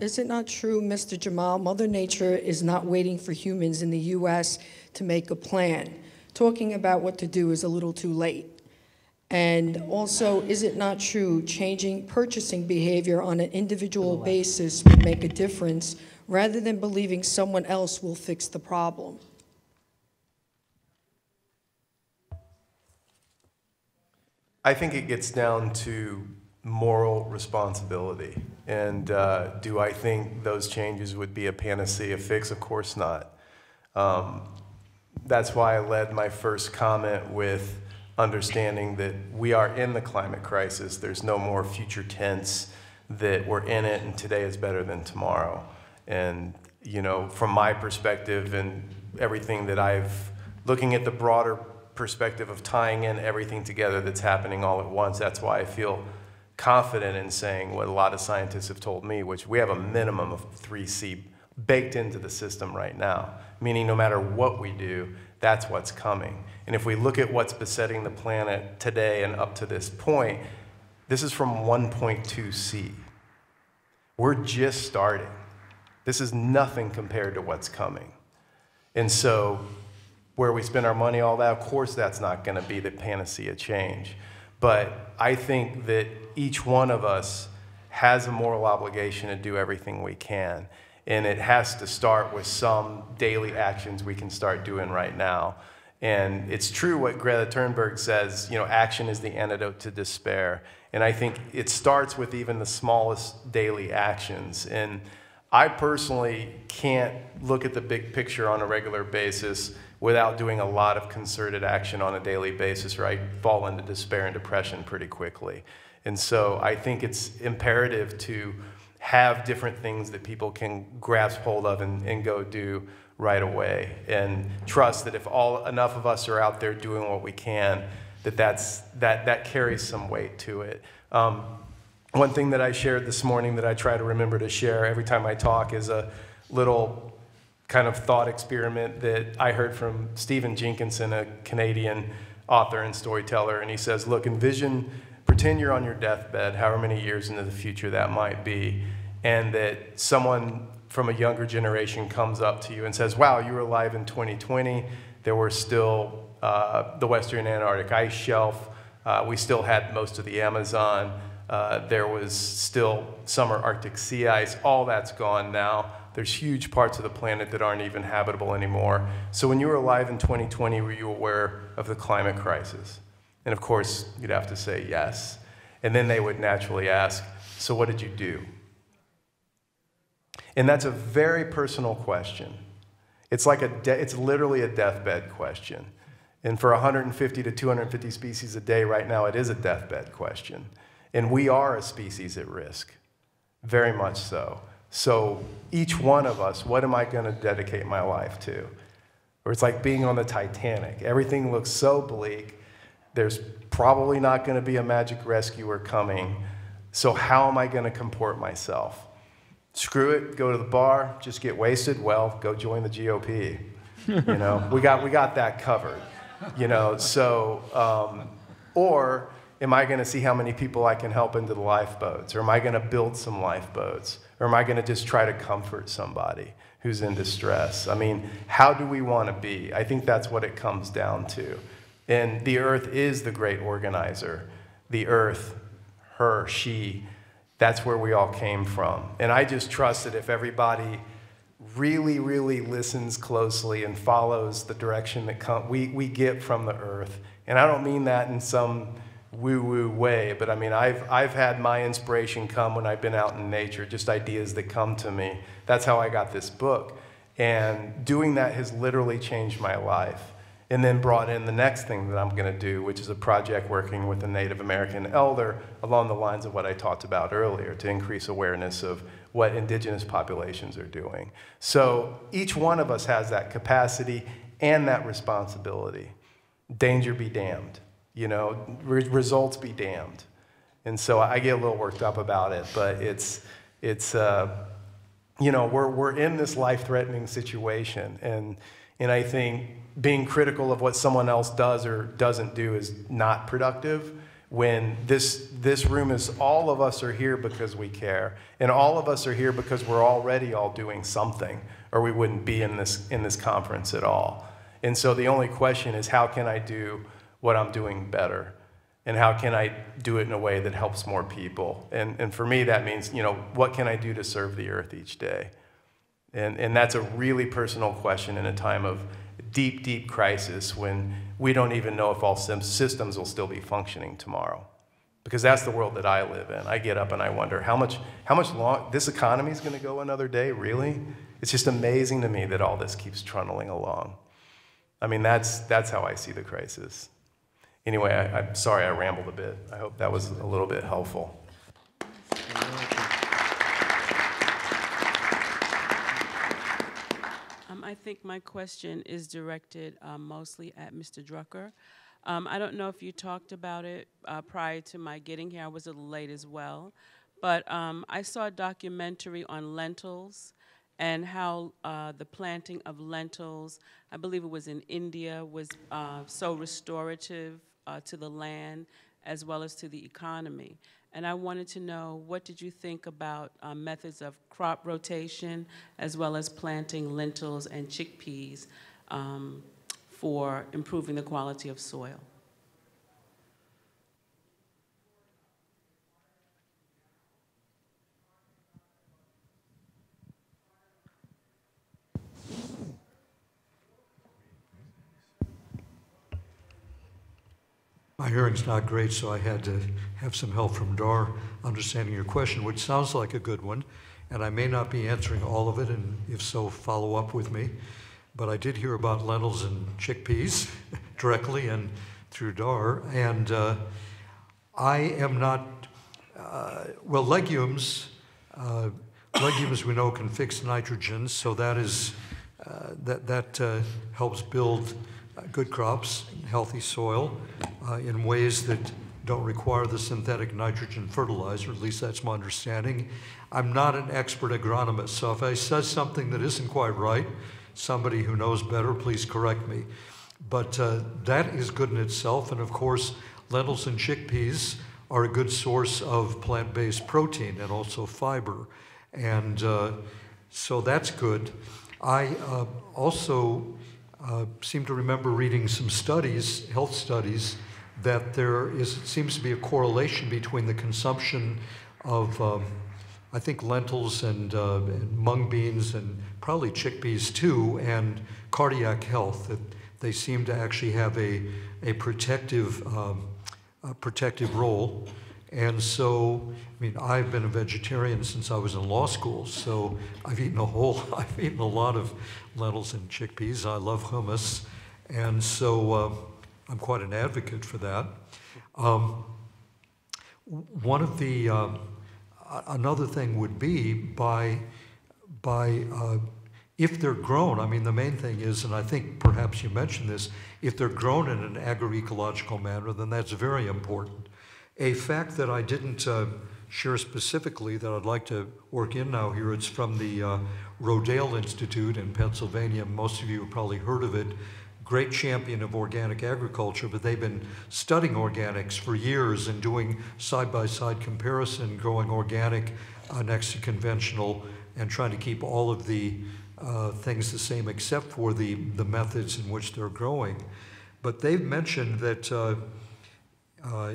Is it not true, Mr. Jamal, Mother Nature is not waiting for humans in the U.S. to make a plan? Talking about what to do is a little too late. And also, is it not true changing purchasing behavior on an individual basis would make a difference rather than believing someone else will fix the problem? I think it gets down to moral responsibility. And do I think those changes would be a panacea fix? Of course not. That's why I led my first comment with understanding that we are in the climate crisis. There's no more future tense that we're in it and today is better than tomorrow. And from my perspective and everything that I've, looking at the broader perspective of tying in everything together that's happening all at once, that's why I feel confident in saying what a lot of scientists have told me, which we have a minimum of 3C baked into the system right now, meaning no matter what we do, that's what's coming. And if we look at what's besetting the planet today and up to this point, this is from 1.2C. We're just starting. This is nothing compared to what's coming. And so where we spend our money, all that, of course that's not going to be the panacea change. But I think that each one of us has a moral obligation to do everything we can. And it has to start with some daily actions we can start doing right now. And it's true what Greta Thunberg says, action is the antidote to despair. And I think it starts with even the smallest daily actions. And I personally can't look at the big picture on a regular basis without doing a lot of concerted action on a daily basis, or I fall into despair and depression pretty quickly. And so I think it's imperative to have different things that people can grasp hold of and go do right away, and trust that if enough of us are out there doing what we can, that carries some weight to it. One thing that I shared this morning that I try to remember to share every time I talk is a little kind of thought experiment that I heard from Stephen Jenkinson, a Canadian author and storyteller, and he says, look, envision, pretend you're on your deathbed, however many years into the future that might be, and that someone from a younger generation comes up to you and says, wow, you were alive in 2020. There were still the Western Antarctic ice shelf. We still had most of the Amazon. There was still summer Arctic sea ice. All that's gone now. There's huge parts of the planet that aren't even habitable anymore. So when you were alive in 2020, were you aware of the climate crisis? And of course, you'd have to say yes. And then they would naturally ask, so what did you do? And that's a very personal question. It's like it's literally a deathbed question. And for 150 to 250 species a day right now, it is a deathbed question. And we are a species at risk, very much so. So each one of us, what am I going to dedicate my life to? Or it's like being on the Titanic. Everything looks so bleak. There's probably not going to be a magic rescuer coming, so how am I going to comport myself? Screw it, go to the bar, just get wasted? Well, go join the GOP. We got that covered. Or am I going to see how many people I can help into the lifeboats? Or am I going to build some lifeboats? Or am I going to just try to comfort somebody who's in distress? I mean, how do we want to be? I think that's what it comes down to. And the earth is the great organizer. The earth, her, she, that's where we all came from. And I just trust that if everybody really, really listens closely and follows the direction that we get from the earth, and I don't mean that in some woo-woo way, but I mean, I've had my inspiration come when I've been out in nature, just ideas that come to me. That's how I got this book. And doing that has literally changed my life. And then brought in the next thing that I'm going to do, which is a project working with a Native American elder along the lines of what I talked about earlier, to increase awareness of what indigenous populations are doing. So each one of us has that capacity and that responsibility. Danger be damned, you know, results be damned. And so I get a little worked up about it, but you know, we're in this life-threatening situation, and I think being critical of what someone else does or doesn't do is not productive when this room is, all of us are here because we care. And all of us are here because we're already all doing something, or we wouldn't be in this conference at all. And so the only question is, how can I do what I'm doing better? And how can I do it in a way that helps more people? And for me, that means, you know, what can I do to serve the earth each day? And that's a really personal question in a time of deep, deep crisis when we don't even know if all systems will still be functioning tomorrow. Because that's the world that I live in. I get up and I wonder, how much long this economy is going to go another day, really? It's just amazing to me that all this keeps trundling along. I mean, that's how I see the crisis. Anyway, I'm sorry I rambled a bit. I hope that was a little bit helpful. I think my question is directed mostly at Mr. Druker. I don't know if you talked about it prior to my getting here. I was a little late as well. But I saw a documentary on lentils and how the planting of lentils, I believe it was in India, was so restorative to the land as well as to the economy. And I wanted to know, what did you think about methods of crop rotation as well as planting lentils and chickpeas for improving the quality of soil? My hearing's not great, so I had to have some help from Dahr understanding your question, which sounds like a good one, and I may not be answering all of it, and if so, follow up with me. But I did hear about lentils and chickpeas directly and through Dahr, and I am not, well, legumes, legumes we know can fix nitrogen, so that is, that helps build good crops, healthy soil in ways that don't require the synthetic nitrogen fertilizer, at least that's my understanding. I'm not an expert agronomist, so if I said something that isn't quite right, somebody who knows better, please correct me. But that is good in itself, and of course, lentils and chickpeas are a good source of plant-based protein and also fiber, and so that's good. I also seem to remember reading some studies, health studies, that there is, seems to be a correlation between the consumption of, I think, lentils and mung beans and probably chickpeas too, and cardiac health. That they seem to actually have a protective role. And so, I mean, I've been a vegetarian since I was in law school, so I've eaten a lot of lentils and chickpeas. I love hummus, and so I'm quite an advocate for that. One of the, another thing would be by if they're grown, I mean, the main thing is, and I think perhaps you mentioned this, if they're grown in an agroecological manner, then that's very important. A fact that I didn't share specifically that I'd like to work in now here, it's from the Rodale Institute in Pennsylvania. Most of you have probably heard of it. great champion of organic agriculture, but they've been studying organics for years and doing side-by-side comparison, growing organic next to conventional, and trying to keep all of the things the same except for the methods in which they're growing. But they've mentioned that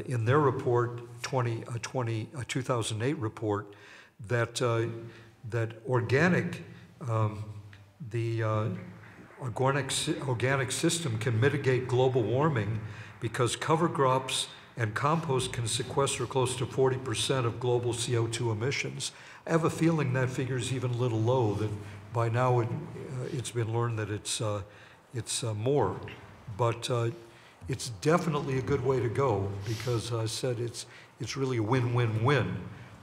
in their report, 2008 report, that organic organic system can mitigate global warming because cover crops and compost can sequester close to 40% of global CO2 emissions. I have a feeling that figure is even a little low, that by now it's been learned that it's more. But it's definitely a good way to go, because I said it's really a win-win-win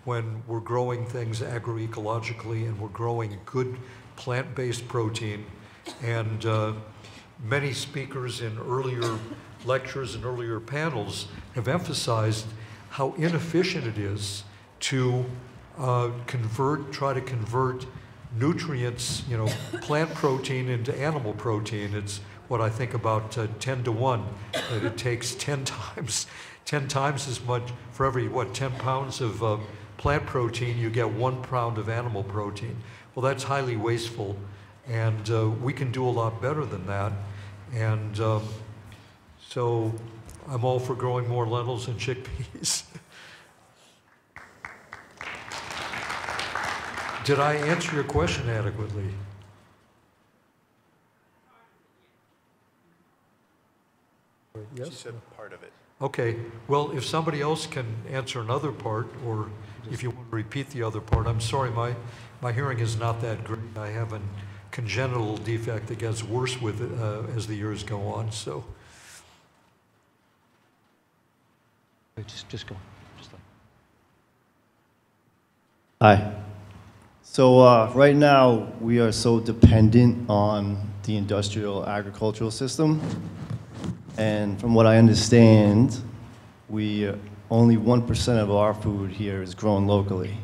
when we're growing things agroecologically and we're growing good plant-based protein. And many speakers in earlier lectures and earlier panels have emphasized how inefficient it is to try to convert nutrients, you know, plant protein into animal protein. It's what I think about 10 to 1, that it takes 10 times as much for every, what, 10 pounds of plant protein, you get 1 pound of animal protein. Well, that's highly wasteful. And we can do a lot better than that. And so I'm all for growing more lentils and chickpeas. Did I answer your question adequately? Yes? She said part of it. Okay. Well, if somebody else can answer another part, or if you want to repeat the other part, I'm sorry, my hearing is not that great. I haven't congenital defect that gets worse with as the years go on, so. Just go. Just like. Hi. So right now, we are so dependent on the industrial agricultural system. And from what I understand, only 1% of our food here is grown locally.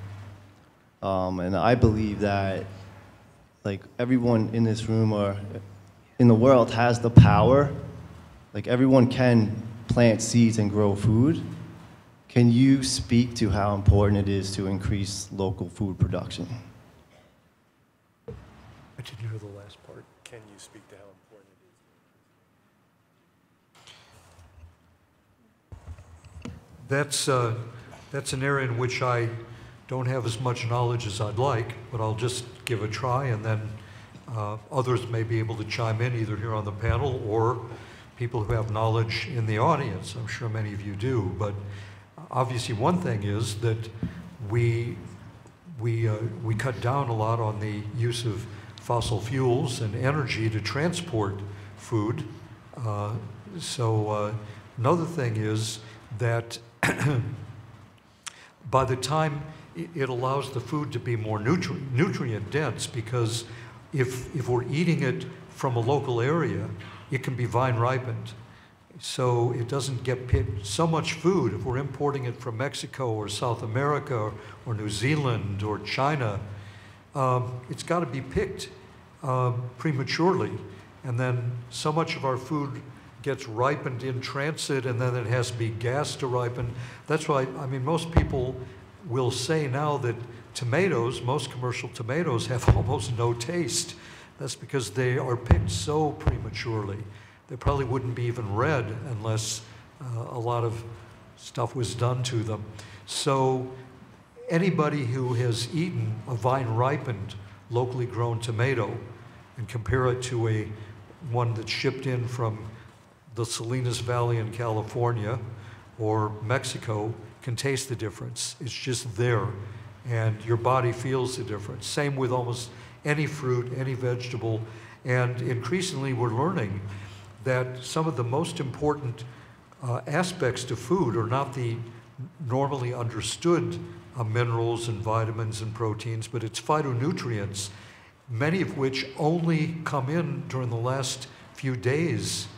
And I believe that like everyone in this room or in the world has the power. Like everyone can plant seeds and grow food. Can you speak to how important it is to increase local food production? I didn't hear the last part. Can you speak to how important it is? That's an area in which I don't have as much knowledge as I'd like, but I'll just give a try, and then others may be able to chime in, either here on the panel or people who have knowledge in the audience. I'm sure many of you do, but obviously one thing is that we cut down a lot on the use of fossil fuels and energy to transport food. So another thing is that by the time it allows the food to be more nutrient dense, because if we're eating it from a local area, it can be vine ripened. So it doesn't get picked so much food. If we're importing it from Mexico or South America or New Zealand or China, it's got to be picked prematurely. And then so much of our food gets ripened in transit, and then it has to be gassed to ripen. That's why, I mean, most people will say now that tomatoes, most commercial tomatoes, have almost no taste. That's because they are picked so prematurely. They probably wouldn't be even red unless a lot of stuff was done to them. So anybody who has eaten a vine-ripened, locally grown tomato and compare it to one that's shipped in from the Salinas Valley in California or Mexico, can taste the difference. It's just there, and your body feels the difference. Same with almost any fruit, any vegetable, and increasingly we're learning that some of the most important aspects to food are not the normally understood minerals and vitamins and proteins, but it's phytonutrients, many of which only come in during the last few days,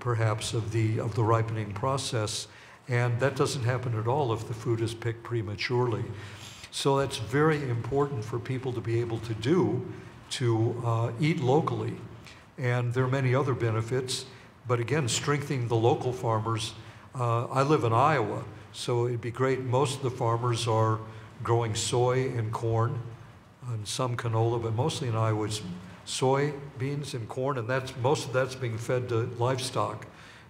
perhaps, of the ripening process. And that doesn't happen at all if the food is picked prematurely. So that's very important for people to be able to do, to eat locally. And there are many other benefits. But again, strengthening the local farmers. I live in Iowa, so it'd be great. Most of the farmers are growing soy and corn, and some canola, but mostly in Iowa it's soy, beans, and corn, and that's, most of that's being fed to livestock.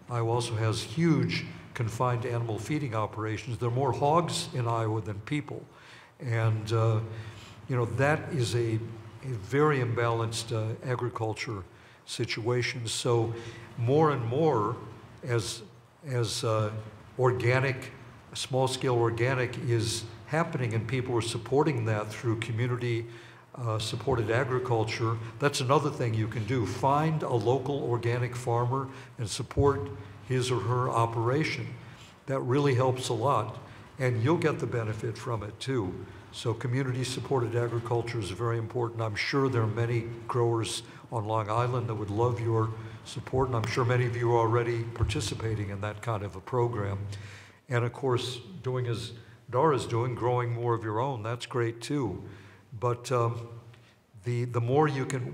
Iowa also has huge confined animal feeding operations. There are more hogs in Iowa than people. And you know, that is a very imbalanced agriculture situation. So more and more, as organic, small-scale organic is happening and people are supporting that through community supported agriculture, that's another thing you can do. Find a local organic farmer and support his or her operation. That really helps a lot, and you'll get the benefit from it too. So community supported agriculture is very important. I'm sure there are many growers on Long Island that would love your support, and I'm sure many of you are already participating in that kind of a program. And of course, doing as Dahr is doing, growing more of your own, that's great too. But the more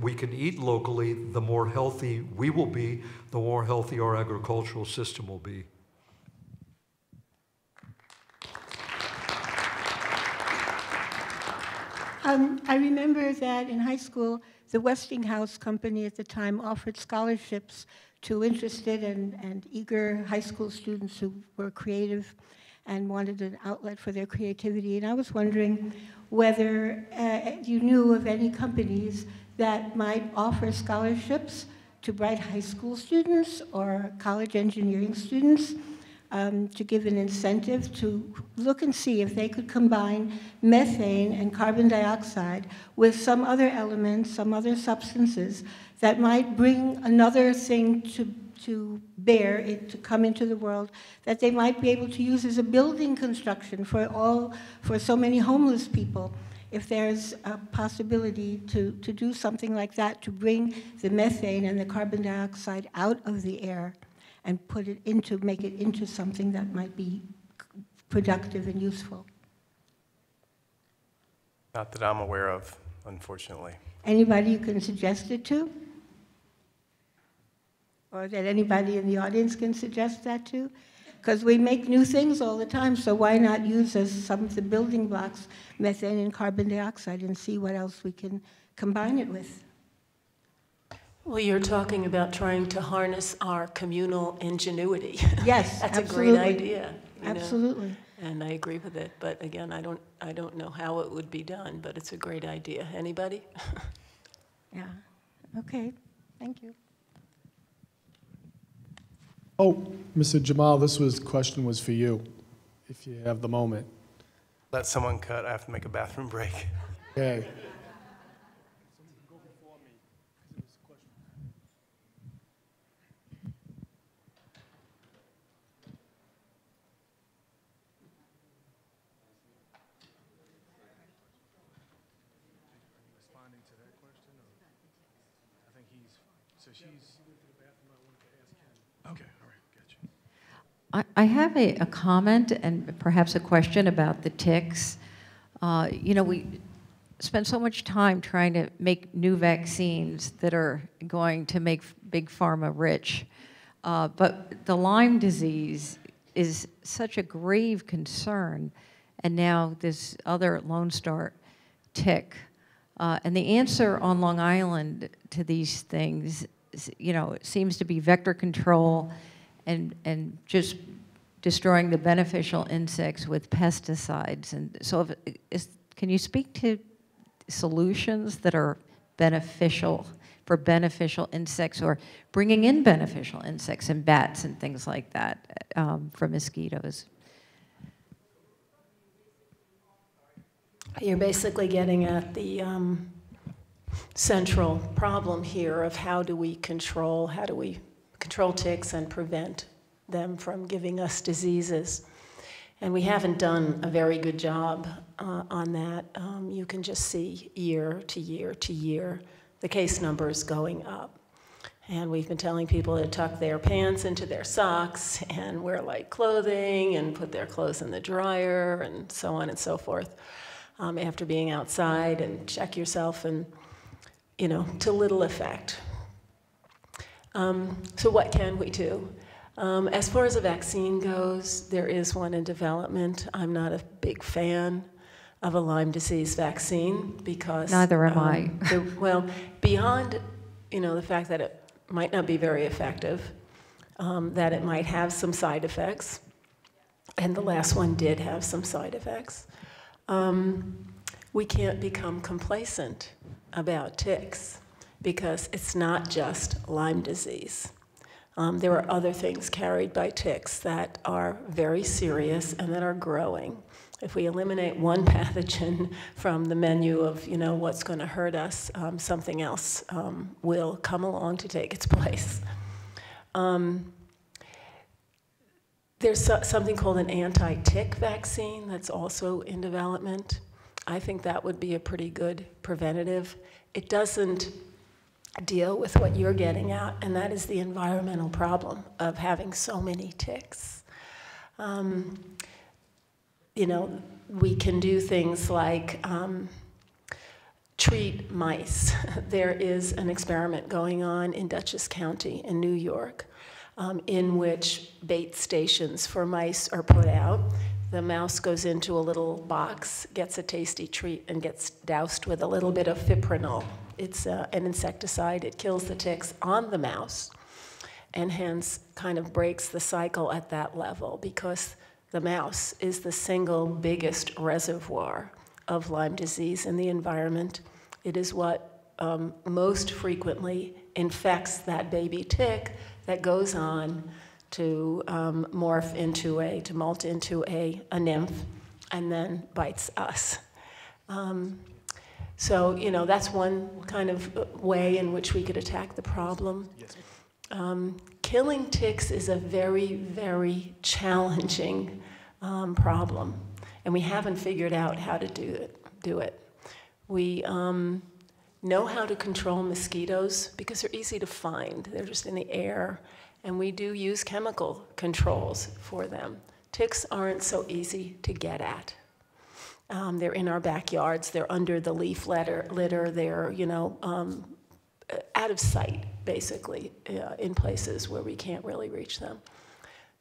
we can eat locally, the more healthy we will be, the more healthy our agricultural system will be. I remember that in high school, the Westinghouse Company at the time offered scholarships to interested and eager high school students who were creative and wanted an outlet for their creativity. And I was wondering whether you knew of any companies that might offer scholarships to bright high school students or college engineering students to give an incentive to look and see if they could combine methane and carbon dioxide with some other elements, some other substances that might bring another thing to bear, to come into the world, that they might be able to use as a building construction for so many homeless people, if there's a possibility to do something like that, to bring the methane and the carbon dioxide out of the air and put it into, make it into something that might be productive and useful. Not that I'm aware of, unfortunately. Anybody you can suggest it to? Or that anybody in the audience can suggest that to? Because we make new things all the time, so why not use as some of the building blocks, methane and carbon dioxide, and see what else we can combine it with? Well, you're talking about trying to harness our communal ingenuity. Yes, that's absolutely. A great idea. Absolutely. Know? And I agree with it, but again, I don't know how it would be done, but it's a great idea. Anybody? Yeah. Okay. Thank you. Oh, Mr. Jamal, question was for you, if you have the moment. Let someone cut. I have to make a bathroom break. Okay. I have a comment and perhaps a question about the ticks. You know, we spend so much time trying to make new vaccines that are going to make big pharma rich. But the Lyme disease is such a grave concern, and now this other Lone Star tick. And the answer on Long Island to these things, you know, seems to be vector control. And just destroying the beneficial insects with pesticides. And so can you speak to solutions that are beneficial for beneficial insects, or bringing in beneficial insects and bats and things like that for mosquitoes? You're basically getting at the central problem here of how do we control ticks and prevent them from giving us diseases. And we haven't done a very good job on that. You can just see year to year to year, the case numbers going up. And we've been telling people to tuck their pants into their socks and wear light clothing and put their clothes in the dryer and so on and so forth after being outside, and check yourself, and, you know, to little effect. So what can we do? As far as a vaccine goes, there is one in development. I'm not a big fan of a Lyme disease vaccine because... Neither am I. Well, beyond the fact that it might not be very effective, that it might have some side effects, and the last one did have some side effects, we can't become complacent about ticks because it's not just Lyme disease. There are other things carried by ticks that are very serious and that are growing. If we eliminate one pathogen from the menu of what's going to hurt us, something else will come along to take its place. There's something called an anti-tick vaccine that's also in development. I think that would be a pretty good preventative. It doesn't deal with what you're getting at, and that is the environmental problem of having so many ticks. We can do things like treat mice. There is an experiment going on in Dutchess County in New York in which bait stations for mice are put out. The mouse goes into a little box, gets a tasty treat, and gets doused with a little bit of fipronil. It's an insecticide. It kills the ticks on the mouse and hence kind of breaks the cycle at that level because the mouse is the single biggest reservoir of Lyme disease in the environment. It is what most frequently infects that baby tick that goes on to molt into a nymph and then bites us. So that's one kind of way in which we could attack the problem. Yes. Killing ticks is a very, very challenging problem, and we haven't figured out how to do it. We know how to control mosquitoes because they're easy to find. They're just in the air, and we do use chemical controls for them. Ticks aren't so easy to get at. They're in our backyards. They're under the leaf litter. They're, out of sight, basically, in places where we can't really reach them.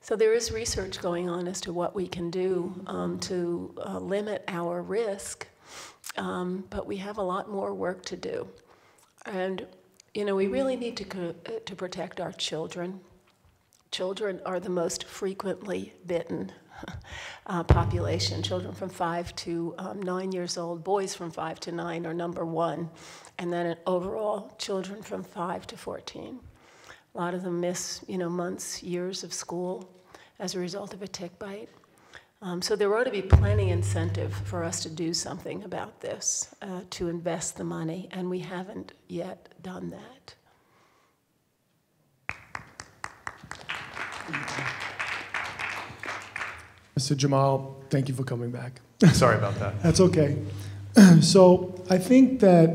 So there is research going on as to what we can do to limit our risk, but we have a lot more work to do. And, we really need to protect our children. Children are the most frequently bitten population. Children from 5 to 9 years old, boys from 5 to 9 are number one, and then overall children from 5 to 14. A lot of them miss, months, years of school as a result of a tick bite. So there ought to be plenty incentive for us to do something about this, to invest the money, and we haven't yet done that. Mr. Jamal, thank you for coming back. Sorry about that. That's okay. So I think that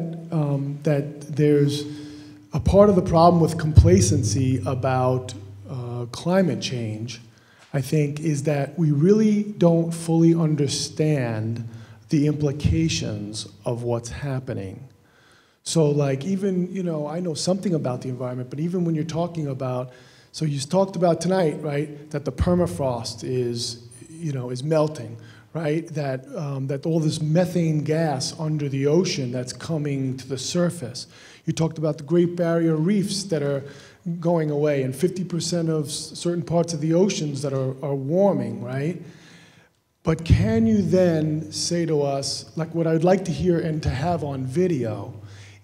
there's a part of the problem with complacency about climate change, I think, is that we really don't fully understand the implications of what's happening. So like even, I know something about the environment, but even when you're talking about, so you talked about tonight, right, that the permafrost is melting, right? That, that all this methane gas under the ocean that's coming to the surface. You talked about the Great Barrier Reefs that are going away and 50% of certain parts of the oceans that are warming, right? But can you then say to us, like what I'd like to hear and to have on video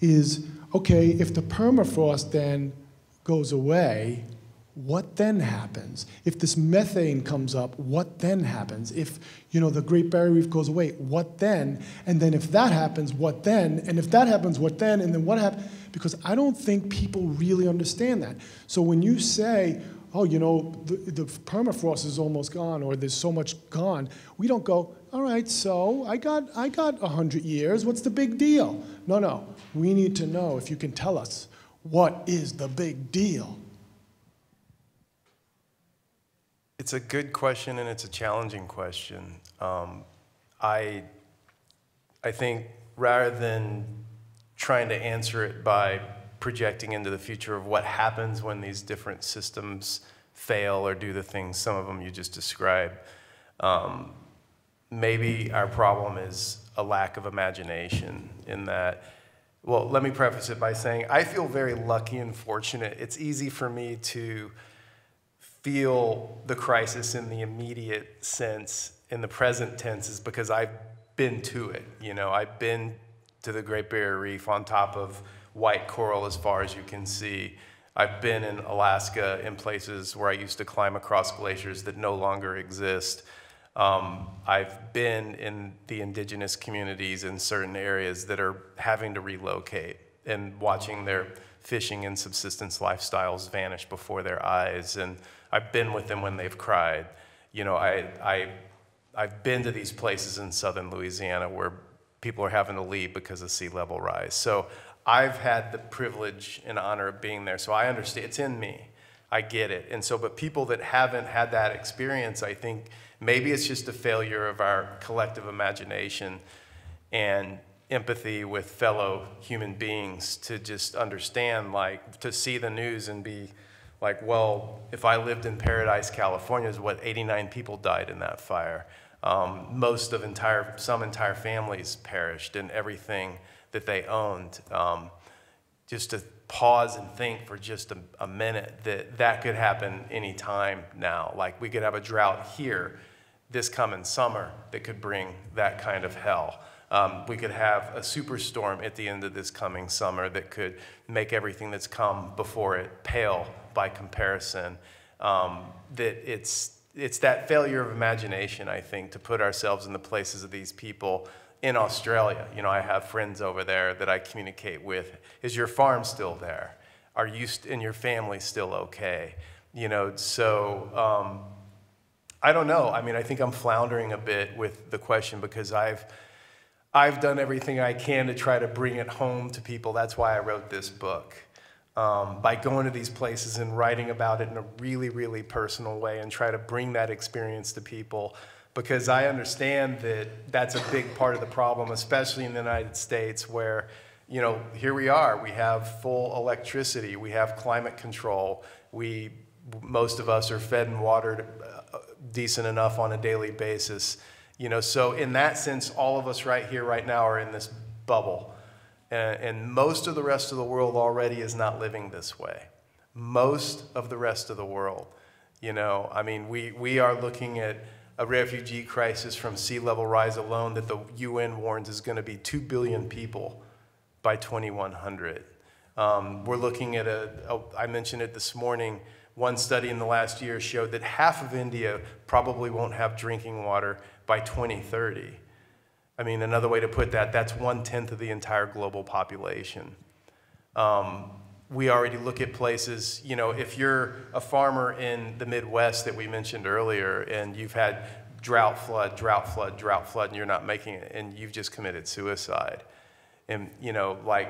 is, okay, if the permafrost then goes away, what then happens? If this methane comes up, what then happens? If the Great Barrier Reef goes away, what then? And then if that happens, what then? And if that happens, what then? And then what happens? Because I don't think people really understand that. So when you say, oh, the permafrost is almost gone, or there's so much gone, we don't go, all right, so I got 100 years, what's the big deal? No, we need to know if you can tell us what is the big deal. It's a good question, and it's a challenging question. I think rather than trying to answer it by projecting into the future of what happens when these different systems fail or do the things, some of them you just described. Maybe our problem is a lack of imagination in that. Well, let me preface it by saying I feel very lucky and fortunate. It's easy for me to feel the crisis in the immediate sense, in the present tense, is because I've been to it. You know, I've been to the Great Barrier Reef on top of white coral as far as you can see. I've been in Alaska in places where I used to climb across glaciers that no longer exist. I've been in the indigenous communities in certain areas that are having to relocate and watching their fishing and subsistence lifestyles vanish before their eyes. And I've been with them when they've cried. You know, I've been to these places in southern Louisiana where people are having to leave because of sea level rise. So I've had the privilege and honor of being there. So I understand, it's in me. I get it. And so, but people that haven't had that experience, I think maybe it's just a failure of our collective imagination and empathy with fellow human beings to just understand, like, to see the news and be like, well, if I lived in Paradise, California, is what, 89 people died in that fire. Most of some entire families perished and everything that they owned. Just to pause and think for just a minute that that could happen any time now. Like, we could have a drought here this coming summer that could bring that kind of hell. We could have a superstorm at the end of this coming summer that could make everything that's come before it pale by comparison. That it's that failure of imagination, I think, to put ourselves in the places of these people in Australia. You know, I have friends over there that I communicate with. Is your farm still there? Are you and your family still okay? You know, so I don't know. I mean, I think I'm floundering a bit with the question because I've done everything I can to try to bring it home to people. That's why I wrote this book. By going to these places and writing about it in a really, really personal way and try to bring that experience to people, because I understand that that's a big part of the problem, especially in the United States where, you know, here we are. We have full electricity. We have climate control. Most of us are fed and watered decent enough on a daily basis. You know, so in that sense, all of us right here, right now are in this bubble. And most of the rest of the world already is not living this way. Most of the rest of the world, you know, I mean, we are looking at a refugee crisis from sea level rise alone that the UN warns is going to be 2 billion people by 2100. We're looking at I mentioned it this morning, one study in the last year showed that half of India probably won't have drinking water by 2030. I mean, another way to put that, that's 1/10 of the entire global population. We already look at places, you know, if you're a farmer in the Midwest that we mentioned earlier and you've had drought, flood, drought, flood, drought, flood, and you're not making it, and you've just committed suicide. And, you know, like,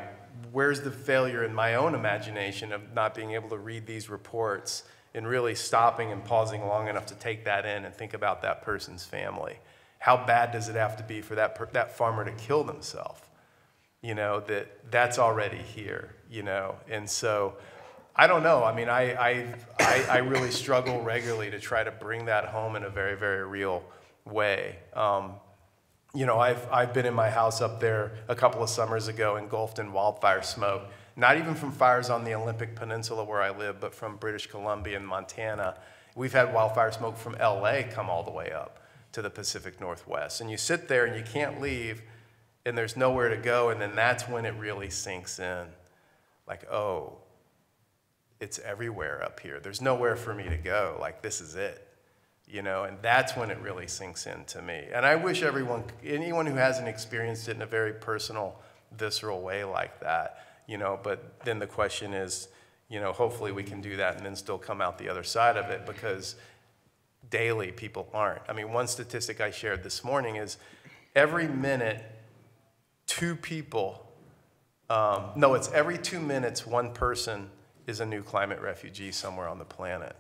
where's the failure in my own imagination of not being able to read these reports and really stopping and pausing long enough to take that in and think about that person's family? How bad does it have to be for that farmer to kill themselves? You know, that's already here, you know? And so, I don't know. I mean, I really struggle regularly to try to bring that home in a very, very real way. You know, I've been in my house up there a couple of summers ago engulfed in wildfire smoke, not even from fires on the Olympic Peninsula where I live, but from British Columbia and Montana. We've had wildfire smoke from LA come all the way up to the Pacific Northwest. And you sit there and you can't leave and there's nowhere to go. And then that's when it really sinks in. Like, oh, it's everywhere up here. There's nowhere for me to go. Like, this is it, you know? And that's when it really sinks in to me. And I wish anyone who hasn't experienced it in a very personal, visceral way like that, you know, but then the question is, you know, hopefully we can do that and then still come out the other side of it, because daily people aren't. I mean, one statistic I shared this morning is every 2 minutes, one person is a new climate refugee somewhere on the planet.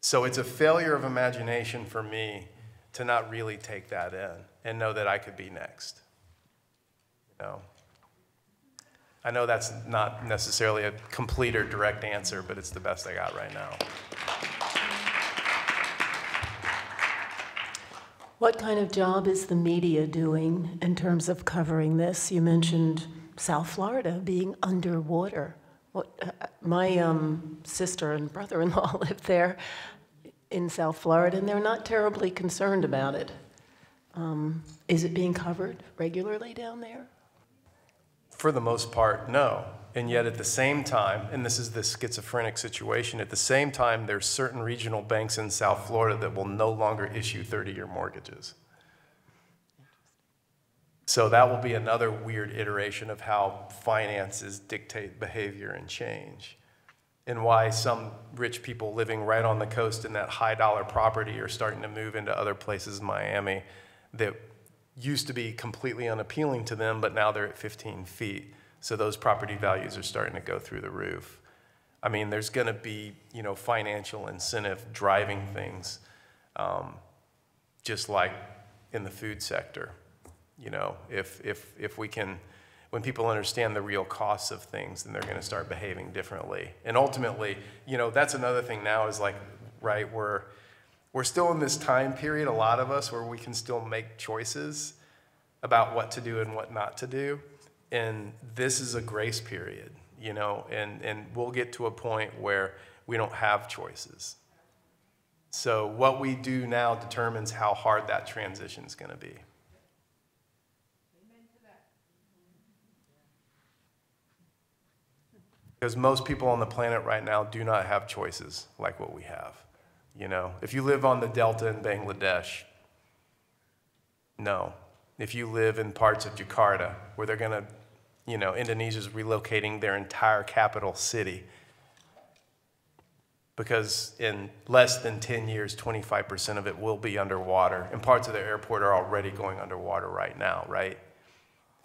So it's a failure of imagination for me to not really take that in and know that I could be next. You know? I know that's not necessarily a complete or direct answer, but it's the best I got right now. What kind of job is the media doing in terms of covering this? You mentioned South Florida being underwater. What, my sister and brother-in-law live there in South Florida, and they're not terribly concerned about it. Is it being covered regularly down there? For the most part, no. And yet at the same time, and this is the schizophrenic situation, at the same time, there's certain regional banks in South Florida that will no longer issue 30-year mortgages. So that will be another weird iteration of how finances dictate behavior and change, and why some rich people living right on the coast in that high-dollar property are starting to move into other places in Miami that used to be completely unappealing to them, but now they're at 15 feet. So those property values are starting to go through the roof. I mean, there's gonna be, you know, financial incentive driving things, just like in the food sector. You know, if we can, when people understand the real costs of things, then they're gonna start behaving differently. And ultimately, you know, that's another thing now is like, right, we're still in this time period, a lot of us, where we can still make choices about what to do and what not to do. And this is a grace period, you know, and we'll get to a point where we don't have choices. So what we do now determines how hard that transition is going to be. Because most people on the planet right now do not have choices like what we have. You know, if you live on the Delta in Bangladesh, no. If you live in parts of Jakarta, where they're gonna, you know, Indonesia's relocating their entire capital city, because in less than 10 years, 25% of it will be underwater, and parts of the airport are already going underwater right now, right?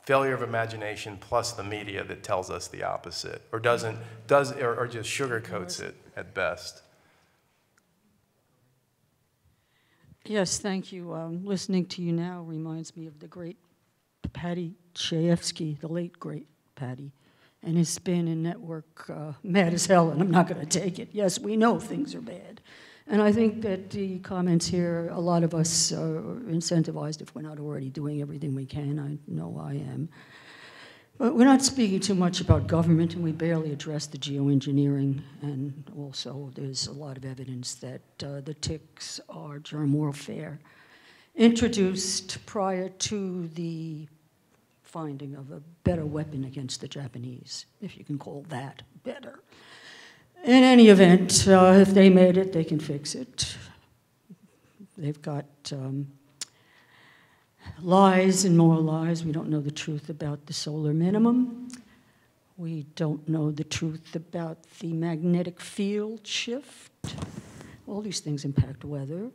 Failure of imagination plus the media that tells us the opposite, or doesn't, or just sugarcoats it at best. Yes, thank you. Listening to you now reminds me of the great Patty Chayefsky, the late great Patty, and his spin and network, mad as hell, and I'm not going to take it. Yes, we know things are bad. And I think that the comments here, a lot of us are incentivized, if we're not already doing everything we can. I know I am. But we're not speaking too much about government, and we barely address the geoengineering, and also there's a lot of evidence that the ticks are germ warfare, introduced prior to the finding of a better weapon against the Japanese, if you can call that better. In any event, if they made it, they can fix it. They've got... lies and more lies. We don't know the truth about the solar minimum. We don't know the truth about the magnetic field shift. All these things impact weather.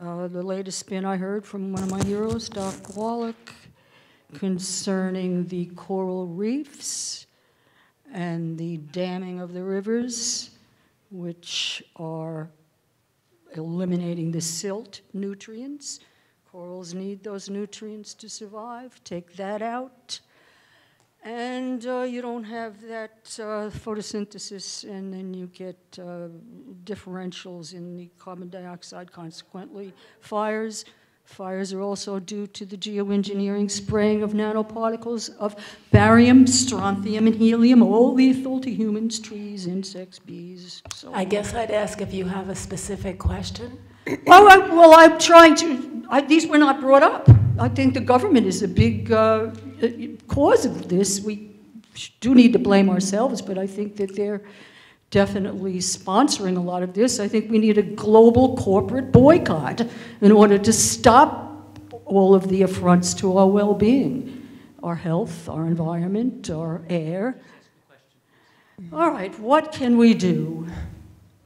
The latest spin I heard from one of my heroes, Doc Wallach, concerning the coral reefs and the damming of the rivers, which are eliminating the silt nutrients. Corals need those nutrients to survive. Take that out, and you don't have that photosynthesis, and then you get differentials in the carbon dioxide, consequently fires. Fires are also due to the geoengineering spraying of nanoparticles of barium, strontium, and helium, all lethal to humans, trees, insects, bees, so on. I guess I'd ask if you have a specific question. Well, I'm trying to, these were not brought up. I think the government is a big cause of this. We do need to blame ourselves, but I think that they're definitely sponsoring a lot of this. I think we need a global corporate boycott in order to stop all of the affronts to our well-being, our health, our environment, our air. All right, what can we do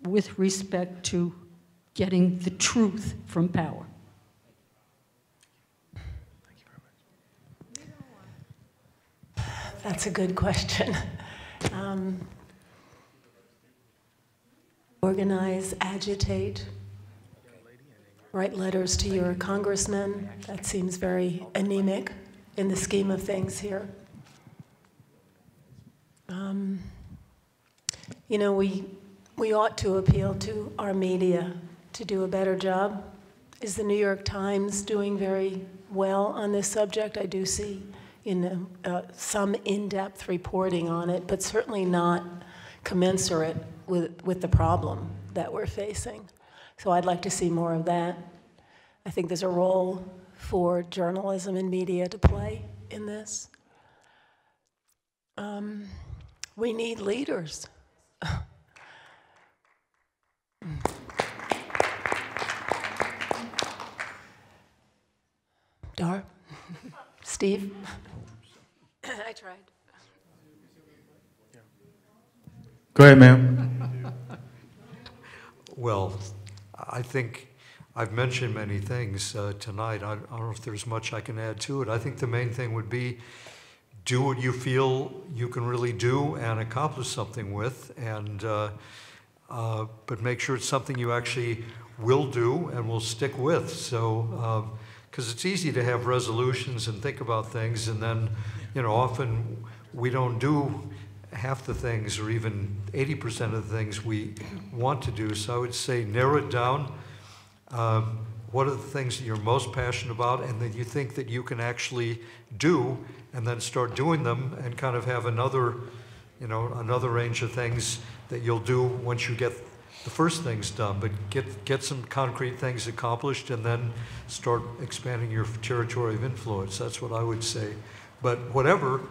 with respect to getting the truth from power? Thank you very much. That's a good question. Organize, agitate, write letters to your congressmen. That seems very anemic in the scheme of things here. you know, we ought to appeal to our media to do a better job. Is the New York Times doing very well on this subject? I do see some in-depth reporting on it, but certainly not commensurate with the problem that we're facing. So I'd like to see more of that. I think there's a role for journalism and media to play in this. We need leaders. Dahr? Steve? I tried. Go ahead, ma'am. Well, I think I've mentioned many things tonight. I don't know if there's much I can add to it. I think the main thing would be do what you feel you can really do and accomplish something with, and but make sure it's something you actually will do and will stick with. So, because it's easy to have resolutions and think about things, and then, you know, often we don't do half the things or even 80% of the things we want to do. So I would say narrow it down. What are the things that you're most passionate about and that you think that you can actually do, and then start doing them, and kind of have another, you know, another range of things that you'll do once you get the first things done, but get some concrete things accomplished and then start expanding your territory of influence. That's what I would say. But whatever,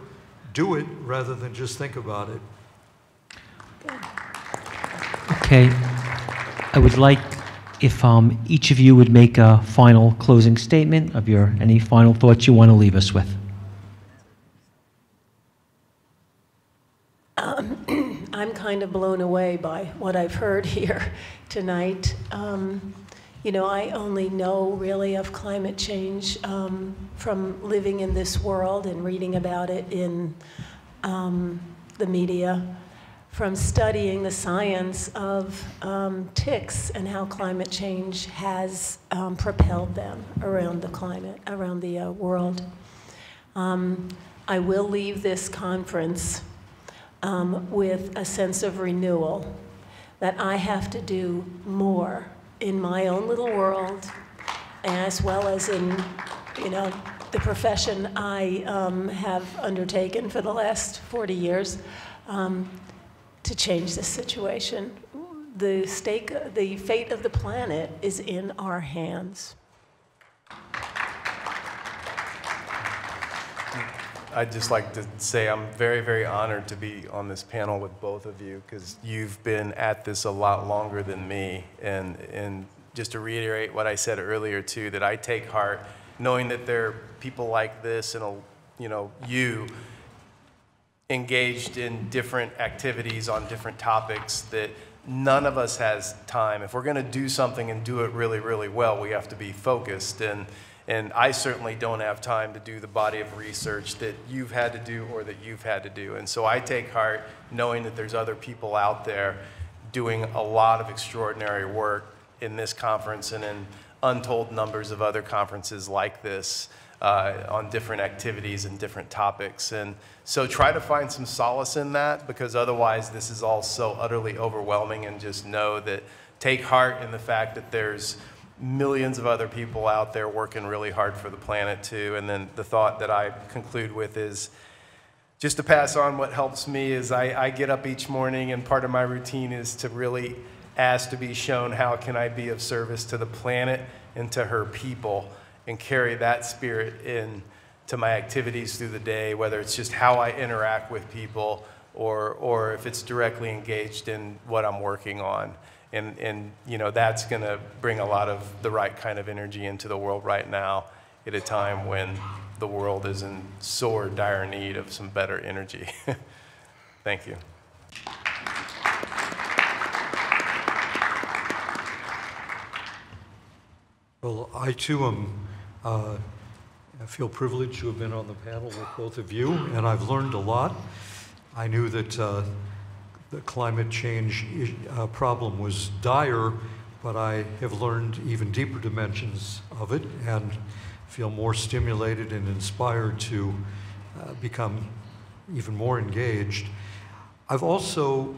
do it rather than just think about it. Okay, I would like if each of you would make a final closing statement of your, any final thoughts you want to leave us with. I'm kind of blown away by what I've heard here tonight. You know, I only know really of climate change from living in this world and reading about it in the media, from studying the science of ticks and how climate change has propelled them around the climate, around the world. I will leave this conference with a sense of renewal, that I have to do more in my own little world, as well as in, you know, the profession I have undertaken for the last 40 years. To change this situation. The fate of the planet is in our hands. I'd just like to say I'm very, very honored to be on this panel with both of you, because you've been at this a lot longer than me. And just to reiterate what I said earlier too, that I take heart knowing that there are people like this and, you know, you engaged in different activities on different topics, that none of us has time. If we're gonna do something and do it really, really well, we have to be focused. And I certainly don't have time to do the body of research that you've had to do or that you've had to do. And so I take heart knowing that there's other people out there doing a lot of extraordinary work in this conference and in untold numbers of other conferences like this. On different activities and different topics. And so try to find some solace in that, because otherwise this is all so utterly overwhelming, and just know that, take heart in the fact that there's millions of other people out there working really hard for the planet too. And then the thought that I conclude with is, just to pass on what helps me is I get up each morning, and part of my routine is to really ask to be shown how can I be of service to the planet and to her people, and carry that spirit in to my activities through the day, whether it's just how I interact with people, or if it's directly engaged in what I'm working on. And you know, that's gonna bring a lot of the right kind of energy into the world right now, at a time when the world is in sore, dire need of some better energy. Thank you. Well, I too am, I feel privileged to have been on the panel with both of you, and I've learned a lot. I knew that the climate change problem was dire, but I have learned even deeper dimensions of it, and feel more stimulated and inspired to become even more engaged. I've also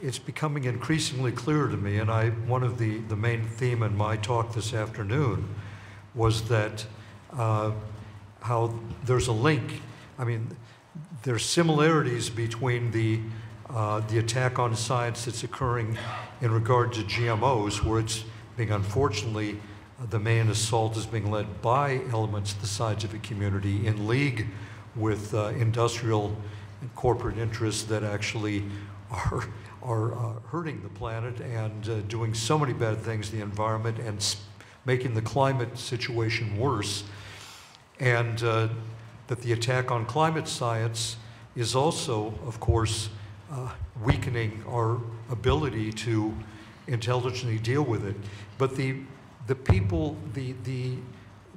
It's becoming increasingly clear to me, and one of the main theme in my talk this afternoon was that how there's a link. I mean, there's similarities between the attack on science that's occurring in regard to GMOs, where it's being, unfortunately, the main assault is being led by elements of the scientific community in league with industrial and corporate interests that actually are hurting the planet and doing so many bad things to the environment and making the climate situation worse. And that the attack on climate science is also, of course, weakening our ability to intelligently deal with it. But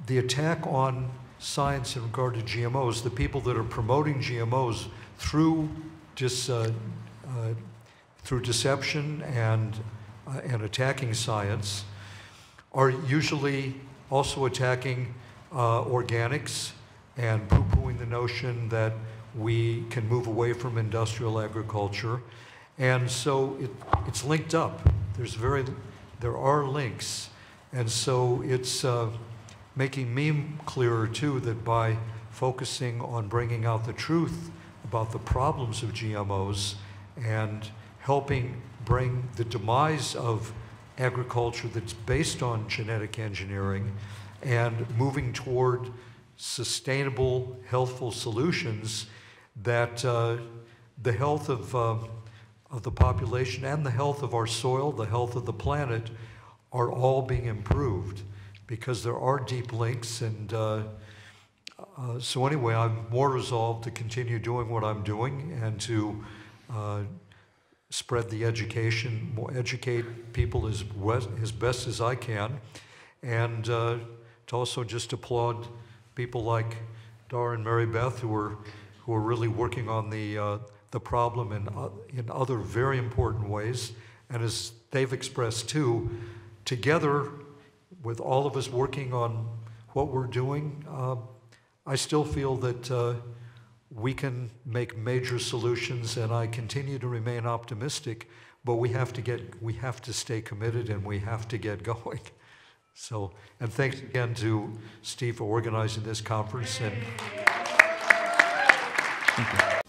the attack on science in regard to GMOs, the people that are promoting GMOs through through deception and attacking science, are usually also attacking organics and poo-pooing the notion that we can move away from industrial agriculture. And so it's linked up. There are links. And so it's making me clearer, too, that by focusing on bringing out the truth about the problems of GMOs and helping bring the demise of agriculture that's based on genetic engineering and moving toward sustainable, healthful solutions, that the health of the population and the health of our soil, the health of the planet, are all being improved because there are deep links. And so anyway, I'm more resolved to continue doing what I'm doing and to spread the education, educate people as best as I can, and to also just applaud people like Dahr and Mary Beth, who are really working on the problem in other very important ways. And as they've expressed too, together with all of us working on what we're doing, I still feel that we can make major solutions, and I continue to remain optimistic, but we have to stay committed, and we have to get going. So, and thanks again to Steve for organizing this conference. And thank you.